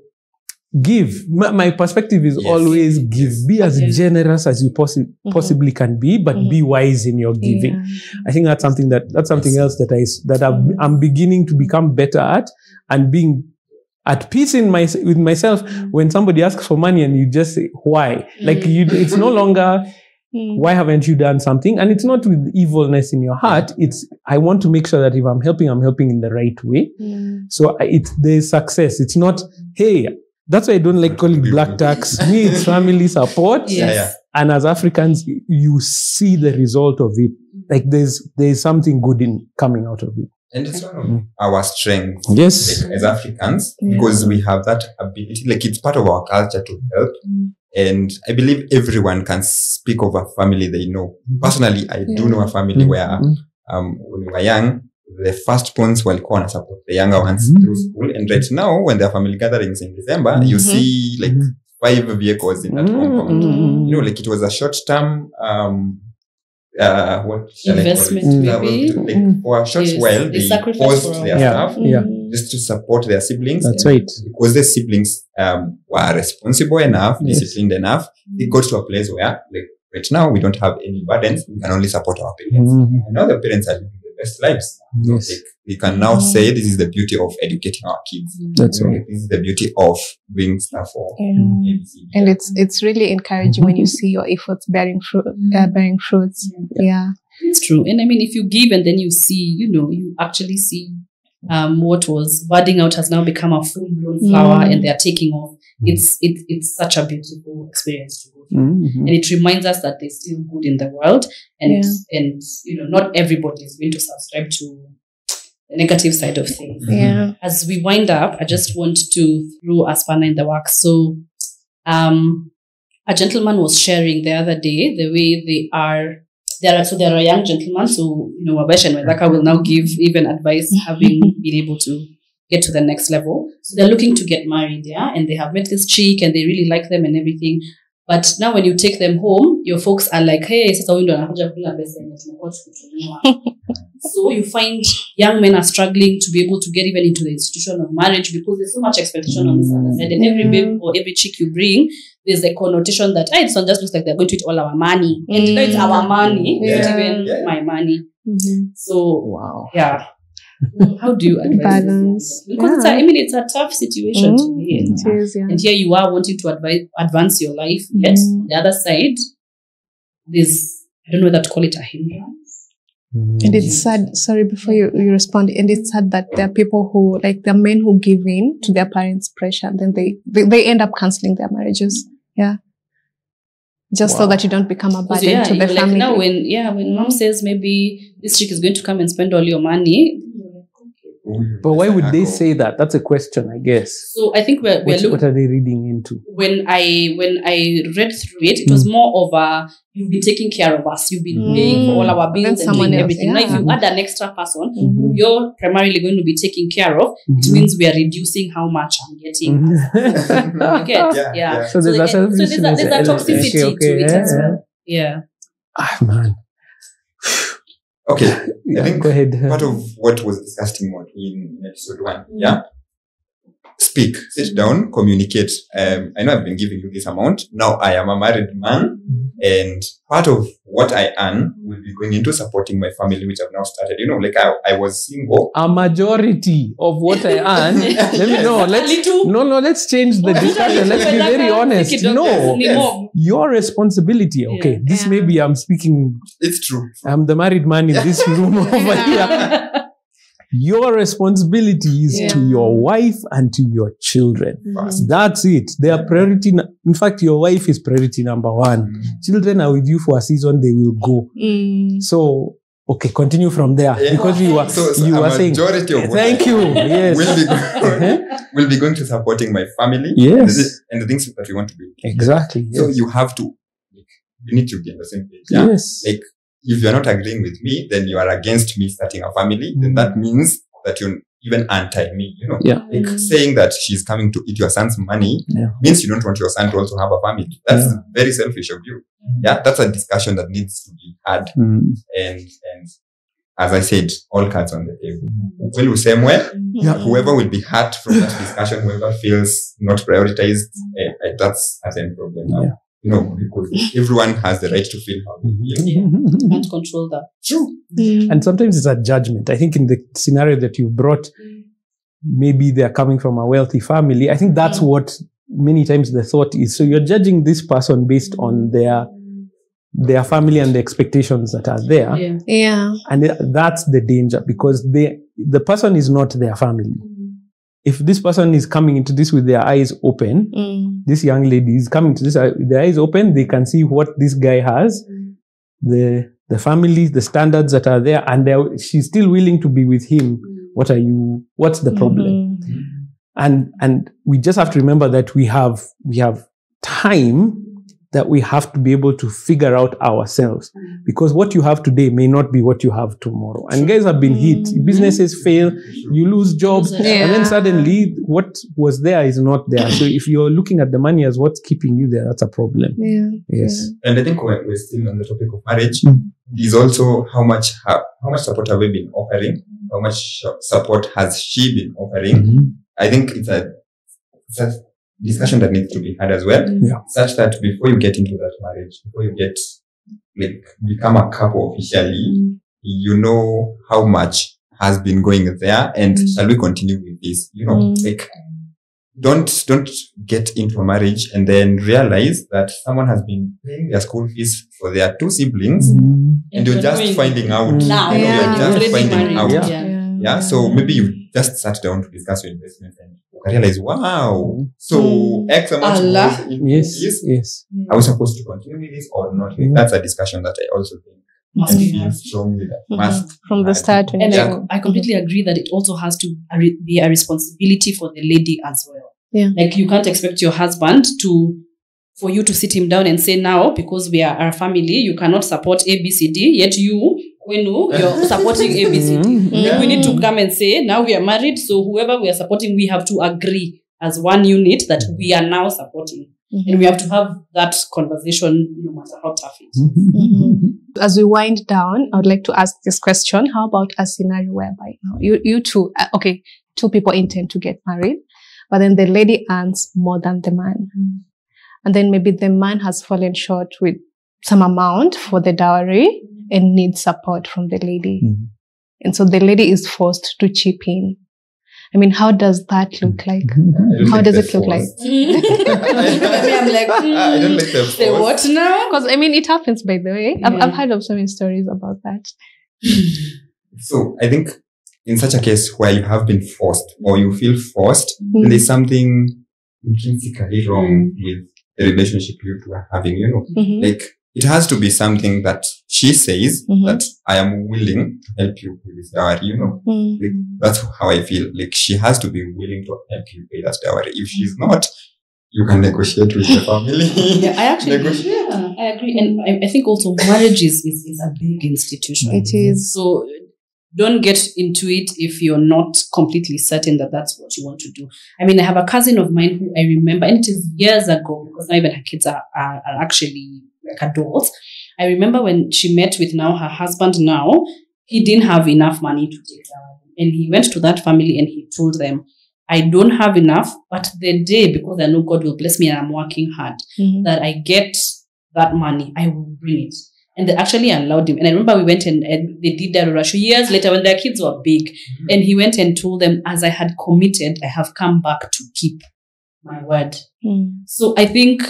give. My, my perspective is yes. always give. Yes. Be as okay. generous as you possi mm-hmm. possibly can be, but mm-hmm. be wise in your giving. Yeah. I think that's something that that's something yes. else that I that I'm, I'm beginning to become better at, and being at peace in my with myself when somebody asks for money and you just say why. Like you, it's no longer. Mm. Why haven't you done something? And it's not with evilness in your heart. It's, I want to make sure that if I'm helping, I'm helping in the right way. Mm. So it's the success. It's not, hey, that's why I don't like calling black tax. Me, it's family support. Yes. Yeah, yeah. And as Africans, you see the result of it. Like there's, there's something good in coming out of it. And it's one of mm. our strengths yes. like, as Africans yeah. because we have that ability. Like it's part of our culture to help. Mm. And I believe everyone can speak of a family they know. Personally, I yeah. do know a family mm-hmm. where, um, when we were young, the first ones will come and support the younger ones mm-hmm. through school. And right now, when there are family gatherings in December, mm-hmm. you see like five vehicles in that mm-hmm. compound. You know, like it was a short term, um, uh, what shall investment, I call it? Maybe. Like, for a short yes. while, they post their yeah. stuff. Yeah. Mm-hmm. Just to support their siblings. That's right. Because the siblings um, were responsible enough, yes. disciplined enough, they got to a place where, like, right now, we don't have any burdens. We can only support our parents. Mm-hmm. And now the parents are living the best lives. Yes. So, like, we can now mm-hmm. say this is the beauty of educating our kids. That's right. This is the beauty of doing stuff for yeah. And it's it's really encouraging mm-hmm. when you see your efforts bearing fruit, uh, bearing fruits. Yeah. yeah. It's true. And I mean, if you give and then you see, you know, you actually see Um, what was budding out has now become a full-blown flower, mm. and they are taking off. It's it, it's such a beautiful experience to go through, mm-hmm. and it reminds us that there's still good in the world, and yeah. and you know not everybody is going to subscribe to the negative side of things. Mm-hmm. Yeah. As we wind up, I just want to throw a spanner in the works. So, um, a gentleman was sharing the other day the way they are. There are, so there are young gentlemen, so, you know, Wabesh and Wadaka will now give even advice, having been able to get to the next level. So they're looking to get married, yeah, and they have met this chick and they really like them and everything. But now when you take them home, your folks are like, hey, so you find young men are struggling to be able to get even into the institution of marriage because there's so much expectation on this other side. And every babe or every chick you bring, there's the connotation that hey, it's not just looks like they're going to eat all our money. Mm. And now it's our money, yeah. not even yeah. my money. Mm-hmm. So, wow. yeah. How do you advise balance? This? Because yeah. it's a, I mean, it's a tough situation mm, to be in. It is, yeah. And here you are wanting to advise, advance your life, yet mm. the other side, there's, I don't know whether to call it a hindrance. Mm. And it's sad, sorry, before you, you respond, and it's sad that there are people who, like, there are men who give in to their parents' pressure, and then they, they, they end up cancelling their marriages. Yeah. Just wow. so that you don't become a burden yeah, to the family. Like now when, yeah, when mom says maybe this chick is going to come and spend all your money. But why would they say that? That's a question, I guess. So I think we're, we're looking... What are they reading into? When I when I read through it, it mm. was more of a, you've been taking care of us. You've been mm. paying for all our bills and doing everything. Yeah. Now, if you add an extra person, mm-hmm. you're primarily going to be taken care of. Mm-hmm. It means we are reducing how much I'm getting. Mm-hmm. I get, yeah, yeah. yeah. So there's, so there's, a, so there's, a, there's a toxicity okay, okay, to it yeah, as well. Yeah. Ah, man. Okay, yeah, I think go ahead. Part of what was discussed in, in episode one, yeah? Speak, sit down, communicate. Um, I know I've been giving you this amount. Now I am a married man, and part of what I earn will be going into supporting my family, which I've now started. You know, like I, I was single. A majority of what I earn. Let me know. Let's, no, no, let's change the discussion. Let's be very honest. No, yes. Your responsibility. Okay, yeah. This maybe I'm speaking. It's true. I'm the married man in this room over here. Your responsibility is yeah. to your wife and to your children. Mm. That's it. They are priority. In fact, your wife is priority number one. Mm. Children are with you for a season. They will go. Mm. So, okay, continue from there. Yeah. Because you were, so, so you were saying, thank you. Yes. We'll be, going, we'll be going to supporting my family. Yes. And the things that we want to do. Exactly. Yes. So you have to, you need to be on the same page. Yeah? Yes. Like, if you're not agreeing with me, then you are against me starting a family. Then that means that you're even anti me, you know? Yeah. Like saying that she's coming to eat your son's money yeah. means you don't want your son to also have a family. That's yeah. very selfish of you. Yeah. That's a discussion that needs to be had. Mm. And, and as I said, all cards on the table. Will we same way? Yeah. Whoever will be hurt from that discussion, whoever feels not prioritized, eh, eh, that's a same problem now. Yeah. You know, because everyone has the right to feel how they feel. Yeah. You can't control that. True. Mm. And sometimes it's a judgment. I think in the scenario that you brought, maybe they're coming from a wealthy family. I think that's what many times the thought is. So you're judging this person based on their their family and the expectations that are there. Yeah. yeah. And that's the danger, because they the person is not their family. If this person is coming into this with their eyes open, mm. this young lady is coming to this uh, with their eyes open, they can see what this guy has, mm. the the family, the standards that are there, and they're, she's still willing to be with him. What are you? What's the problem? Mm-hmm. And and we just have to remember that we have we have time that we have to be able to figure out ourselves, because what you have today may not be what you have tomorrow. And guys have been hit. Businesses fail, you lose jobs, yeah. and then suddenly what was there is not there. So if you're looking at the money as what's keeping you there, that's a problem. Yeah. Yes. And I think we're, we're still on the topic of marriage. Mm. Is also how much how, how much support have we been offering? How much support has she been offering? Mm-hmm. I think it's a, it's a discussion that needs to be had as well, yeah. such that before you get into that marriage, before you get, like, become a couple officially, mm. you know how much has been going there and mm. shall we continue with this? You know, mm. like, don't, don't get into a marriage and then realize that someone has been paying their school fees for their two siblings mm. and you're just finding out. Now, you know, yeah. you're just really finding out. Yeah. Yeah. Yeah. yeah. So maybe you just sat down to discuss your investment and I realized, wow, so mm. X amount of yes, yes, yes. Are we supposed to continue with this or not? Mm. That's a discussion that I also think must and be feel strongly that mm-hmm. must from the start. And yeah. I, I completely agree that it also has to be a responsibility for the lady as well. Yeah, like you can't expect your husband to for you to sit him down and say, now because we are our family, you cannot support A, B, C, D, yet you. We know you're supporting A B C D. Mm-hmm. Then we need to come and say, now we are married, so whoever we are supporting, we have to agree as one unit that we are now supporting. Mm-hmm. And we have to have that conversation no matter how tough it is. Mm-hmm. As we wind down, I would like to ask this question. How about a scenario whereby you, you two, uh, okay, two people intend to get married, but then the lady earns more than the man. Mm-hmm. And then maybe the man has fallen short with some amount for the dowry and needs support from the lady. Mm-hmm. And so the lady is forced to chip in. I mean, how does that look like? How does it look like? I'm like, mm, I don't like them. Say what now? Because, I mean, it happens, by the way. Yeah. I've, I've heard of so many stories about that. So I think in such a case where you have been forced or you feel forced, mm-hmm. then there's something intrinsically wrong with the relationship you two are having, you know, mm-hmm. like it has to be something that she says mm-hmm. that I am willing to help you pay this dowry, you know, mm-hmm. like, that's how I feel. Like she has to be willing to help you pay that dowry. If she's not, you can negotiate with the family. Yeah, I actually agree. Yeah, I agree. And I, I think also marriage is, is, is a big institution. It is. So don't get into it if you're not completely certain that that's what you want to do. I mean, I have a cousin of mine who I remember, and it is years ago, because now even her kids are, are, are actually like adults. I remember when she met with now her husband now, he didn't have enough money to take her. And he went to that family and he told them, I don't have enough, but the day, because I know God will bless me and I'm working hard, mm-hmm. that I get that money, I will bring it. And they actually allowed him. And I remember we went and, and they did that rush years later when their kids were big. Mm-hmm. And he went and told them, as I had committed, I have come back to keep my word. Mm-hmm. So I think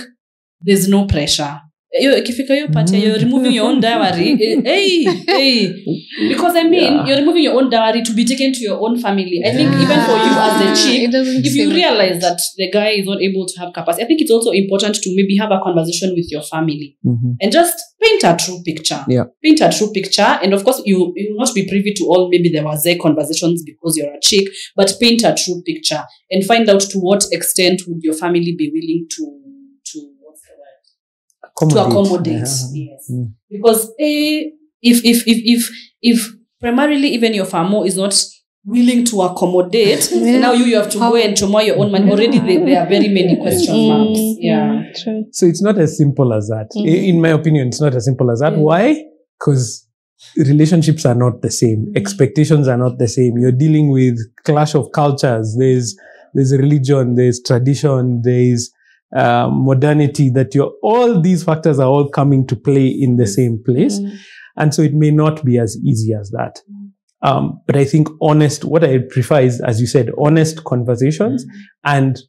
there's no pressure. You're removing your own dowry. Hey, hey. Because I mean, yeah. you're removing your own dowry to be taken to your own family. I think yeah. even for you as a chick, if you realize that the guy is not able to have capacity, I think it's also important to maybe have a conversation with your family mm-hmm. and just paint a true picture. Yeah. Paint a true picture. And of course, you, you will not be privy to all, maybe there was a conversations because you're a chick, but paint a true picture and find out to what extent would your family be willing to to accommodate, yeah. yes. Mm. Because eh, if, if, if, if, if primarily even your farmer is not willing to accommodate, yeah. now you, you have to How? go and tomorrow your own money. Already there, there are very many question mm. marks. Yeah. True. So it's not as simple as that. Mm. In my opinion, it's not as simple as that. Mm. Why? Because relationships are not the same. Mm. Expectations are not the same. You're dealing with clash of cultures. There's, there's religion, there's tradition, there's Uh, modernity, that you're, all these factors are all coming to play in the same place. Mm-hmm. And so it may not be as easy as that. Mm-hmm. Um, but I think honest, what I prefer is, as you said, honest conversations mm-hmm. and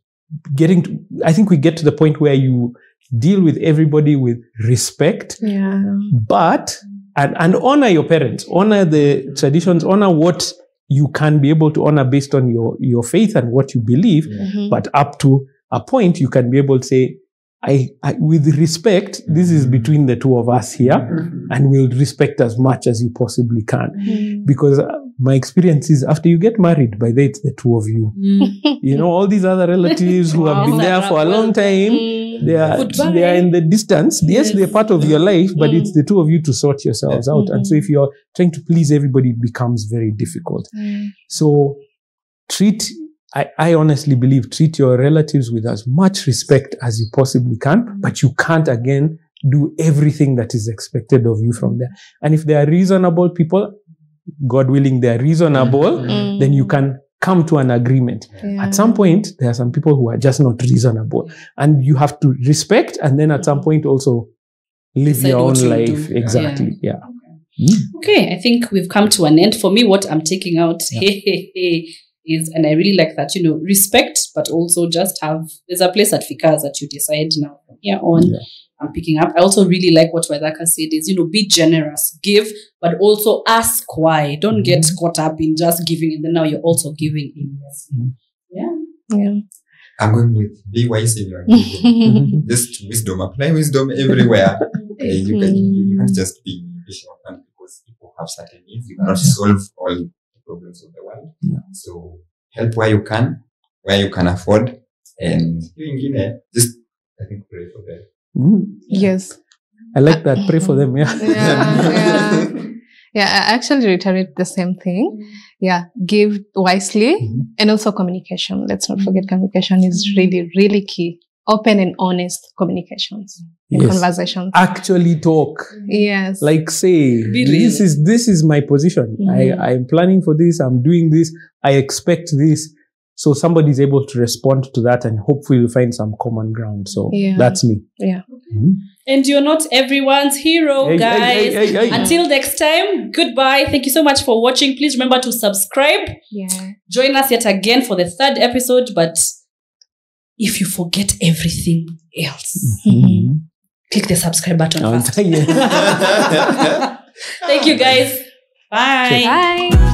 getting to, I think we get to the point where you deal with everybody with respect, yeah. but, and, and honor your parents, honor the traditions, honor what you can be able to honor based on your, your faith and what you believe, mm-hmm. but up to a point you can be able to say, I, I with respect, this is between the two of us here, mm-hmm. and we'll respect as much as you possibly can. Mm-hmm. Because uh, my experience is after you get married, by then it's the two of you. Mm. You know, all these other relatives who have been there for a long time, mm. they are Goodbye. they are in the distance. Yes, yes, they're part of your life, but mm. it's the two of you to sort yourselves out. Mm-hmm. And so if you're trying to please everybody, it becomes very difficult. Mm. So treat I, I honestly believe treat your relatives with as much respect as you possibly can, but you can't, again, do everything that is expected of you from there. And if they are reasonable people, God willing, they are reasonable, mm. then you can come to an agreement. Yeah. At some point, there are some people who are just not reasonable, and you have to respect, and then at some point also live Decide your own you life. Do. Exactly, yeah. yeah. Okay. Mm. okay, I think we've come to an end. For me, what I'm taking out, yeah. hey, hey, hey. is, and I really like that, you know, respect, but also just have, there's a place at Fikaz that you decide now from here on, yeah. I'm picking up. I also really like what Wadhaka said is, you know, be generous, give, but also ask why. Don't mm-hmm. get caught up in just giving, and then now you're also giving in. Mm-hmm. Yeah. Yeah. I'm going with be wise in your giving. Just wisdom, apply wisdom everywhere. uh, you, can, you can't just be shorthand because people have certain needs. You cannot solve all problems of the world. Yeah. So help where you can, where you can afford, and just I think pray for them. Mm. Yeah. Yes, I like that. Pray for them. Yeah. Yeah, yeah. yeah. I actually reiterate the same thing. Yeah, give wisely, mm-hmm. and also communication. Let's not forget communication is really, really key. Open and honest communications and yes. conversations. Actually talk. Yes. Like say, this is, this is my position. Mm-hmm. I, I'm planning for this. I'm doing this. I expect this. So somebody is able to respond to that, and hopefully we'll find some common ground. So yeah. that's me. Yeah. Mm-hmm. And you're not everyone's hero, hey, guys. Hey, hey, hey, hey. Until next time, goodbye. Thank you so much for watching. Please remember to subscribe. Yeah. Join us yet again for the third episode. But if you forget everything else, mm-hmm. click the subscribe button first. Thank you, guys. Bye. Bye.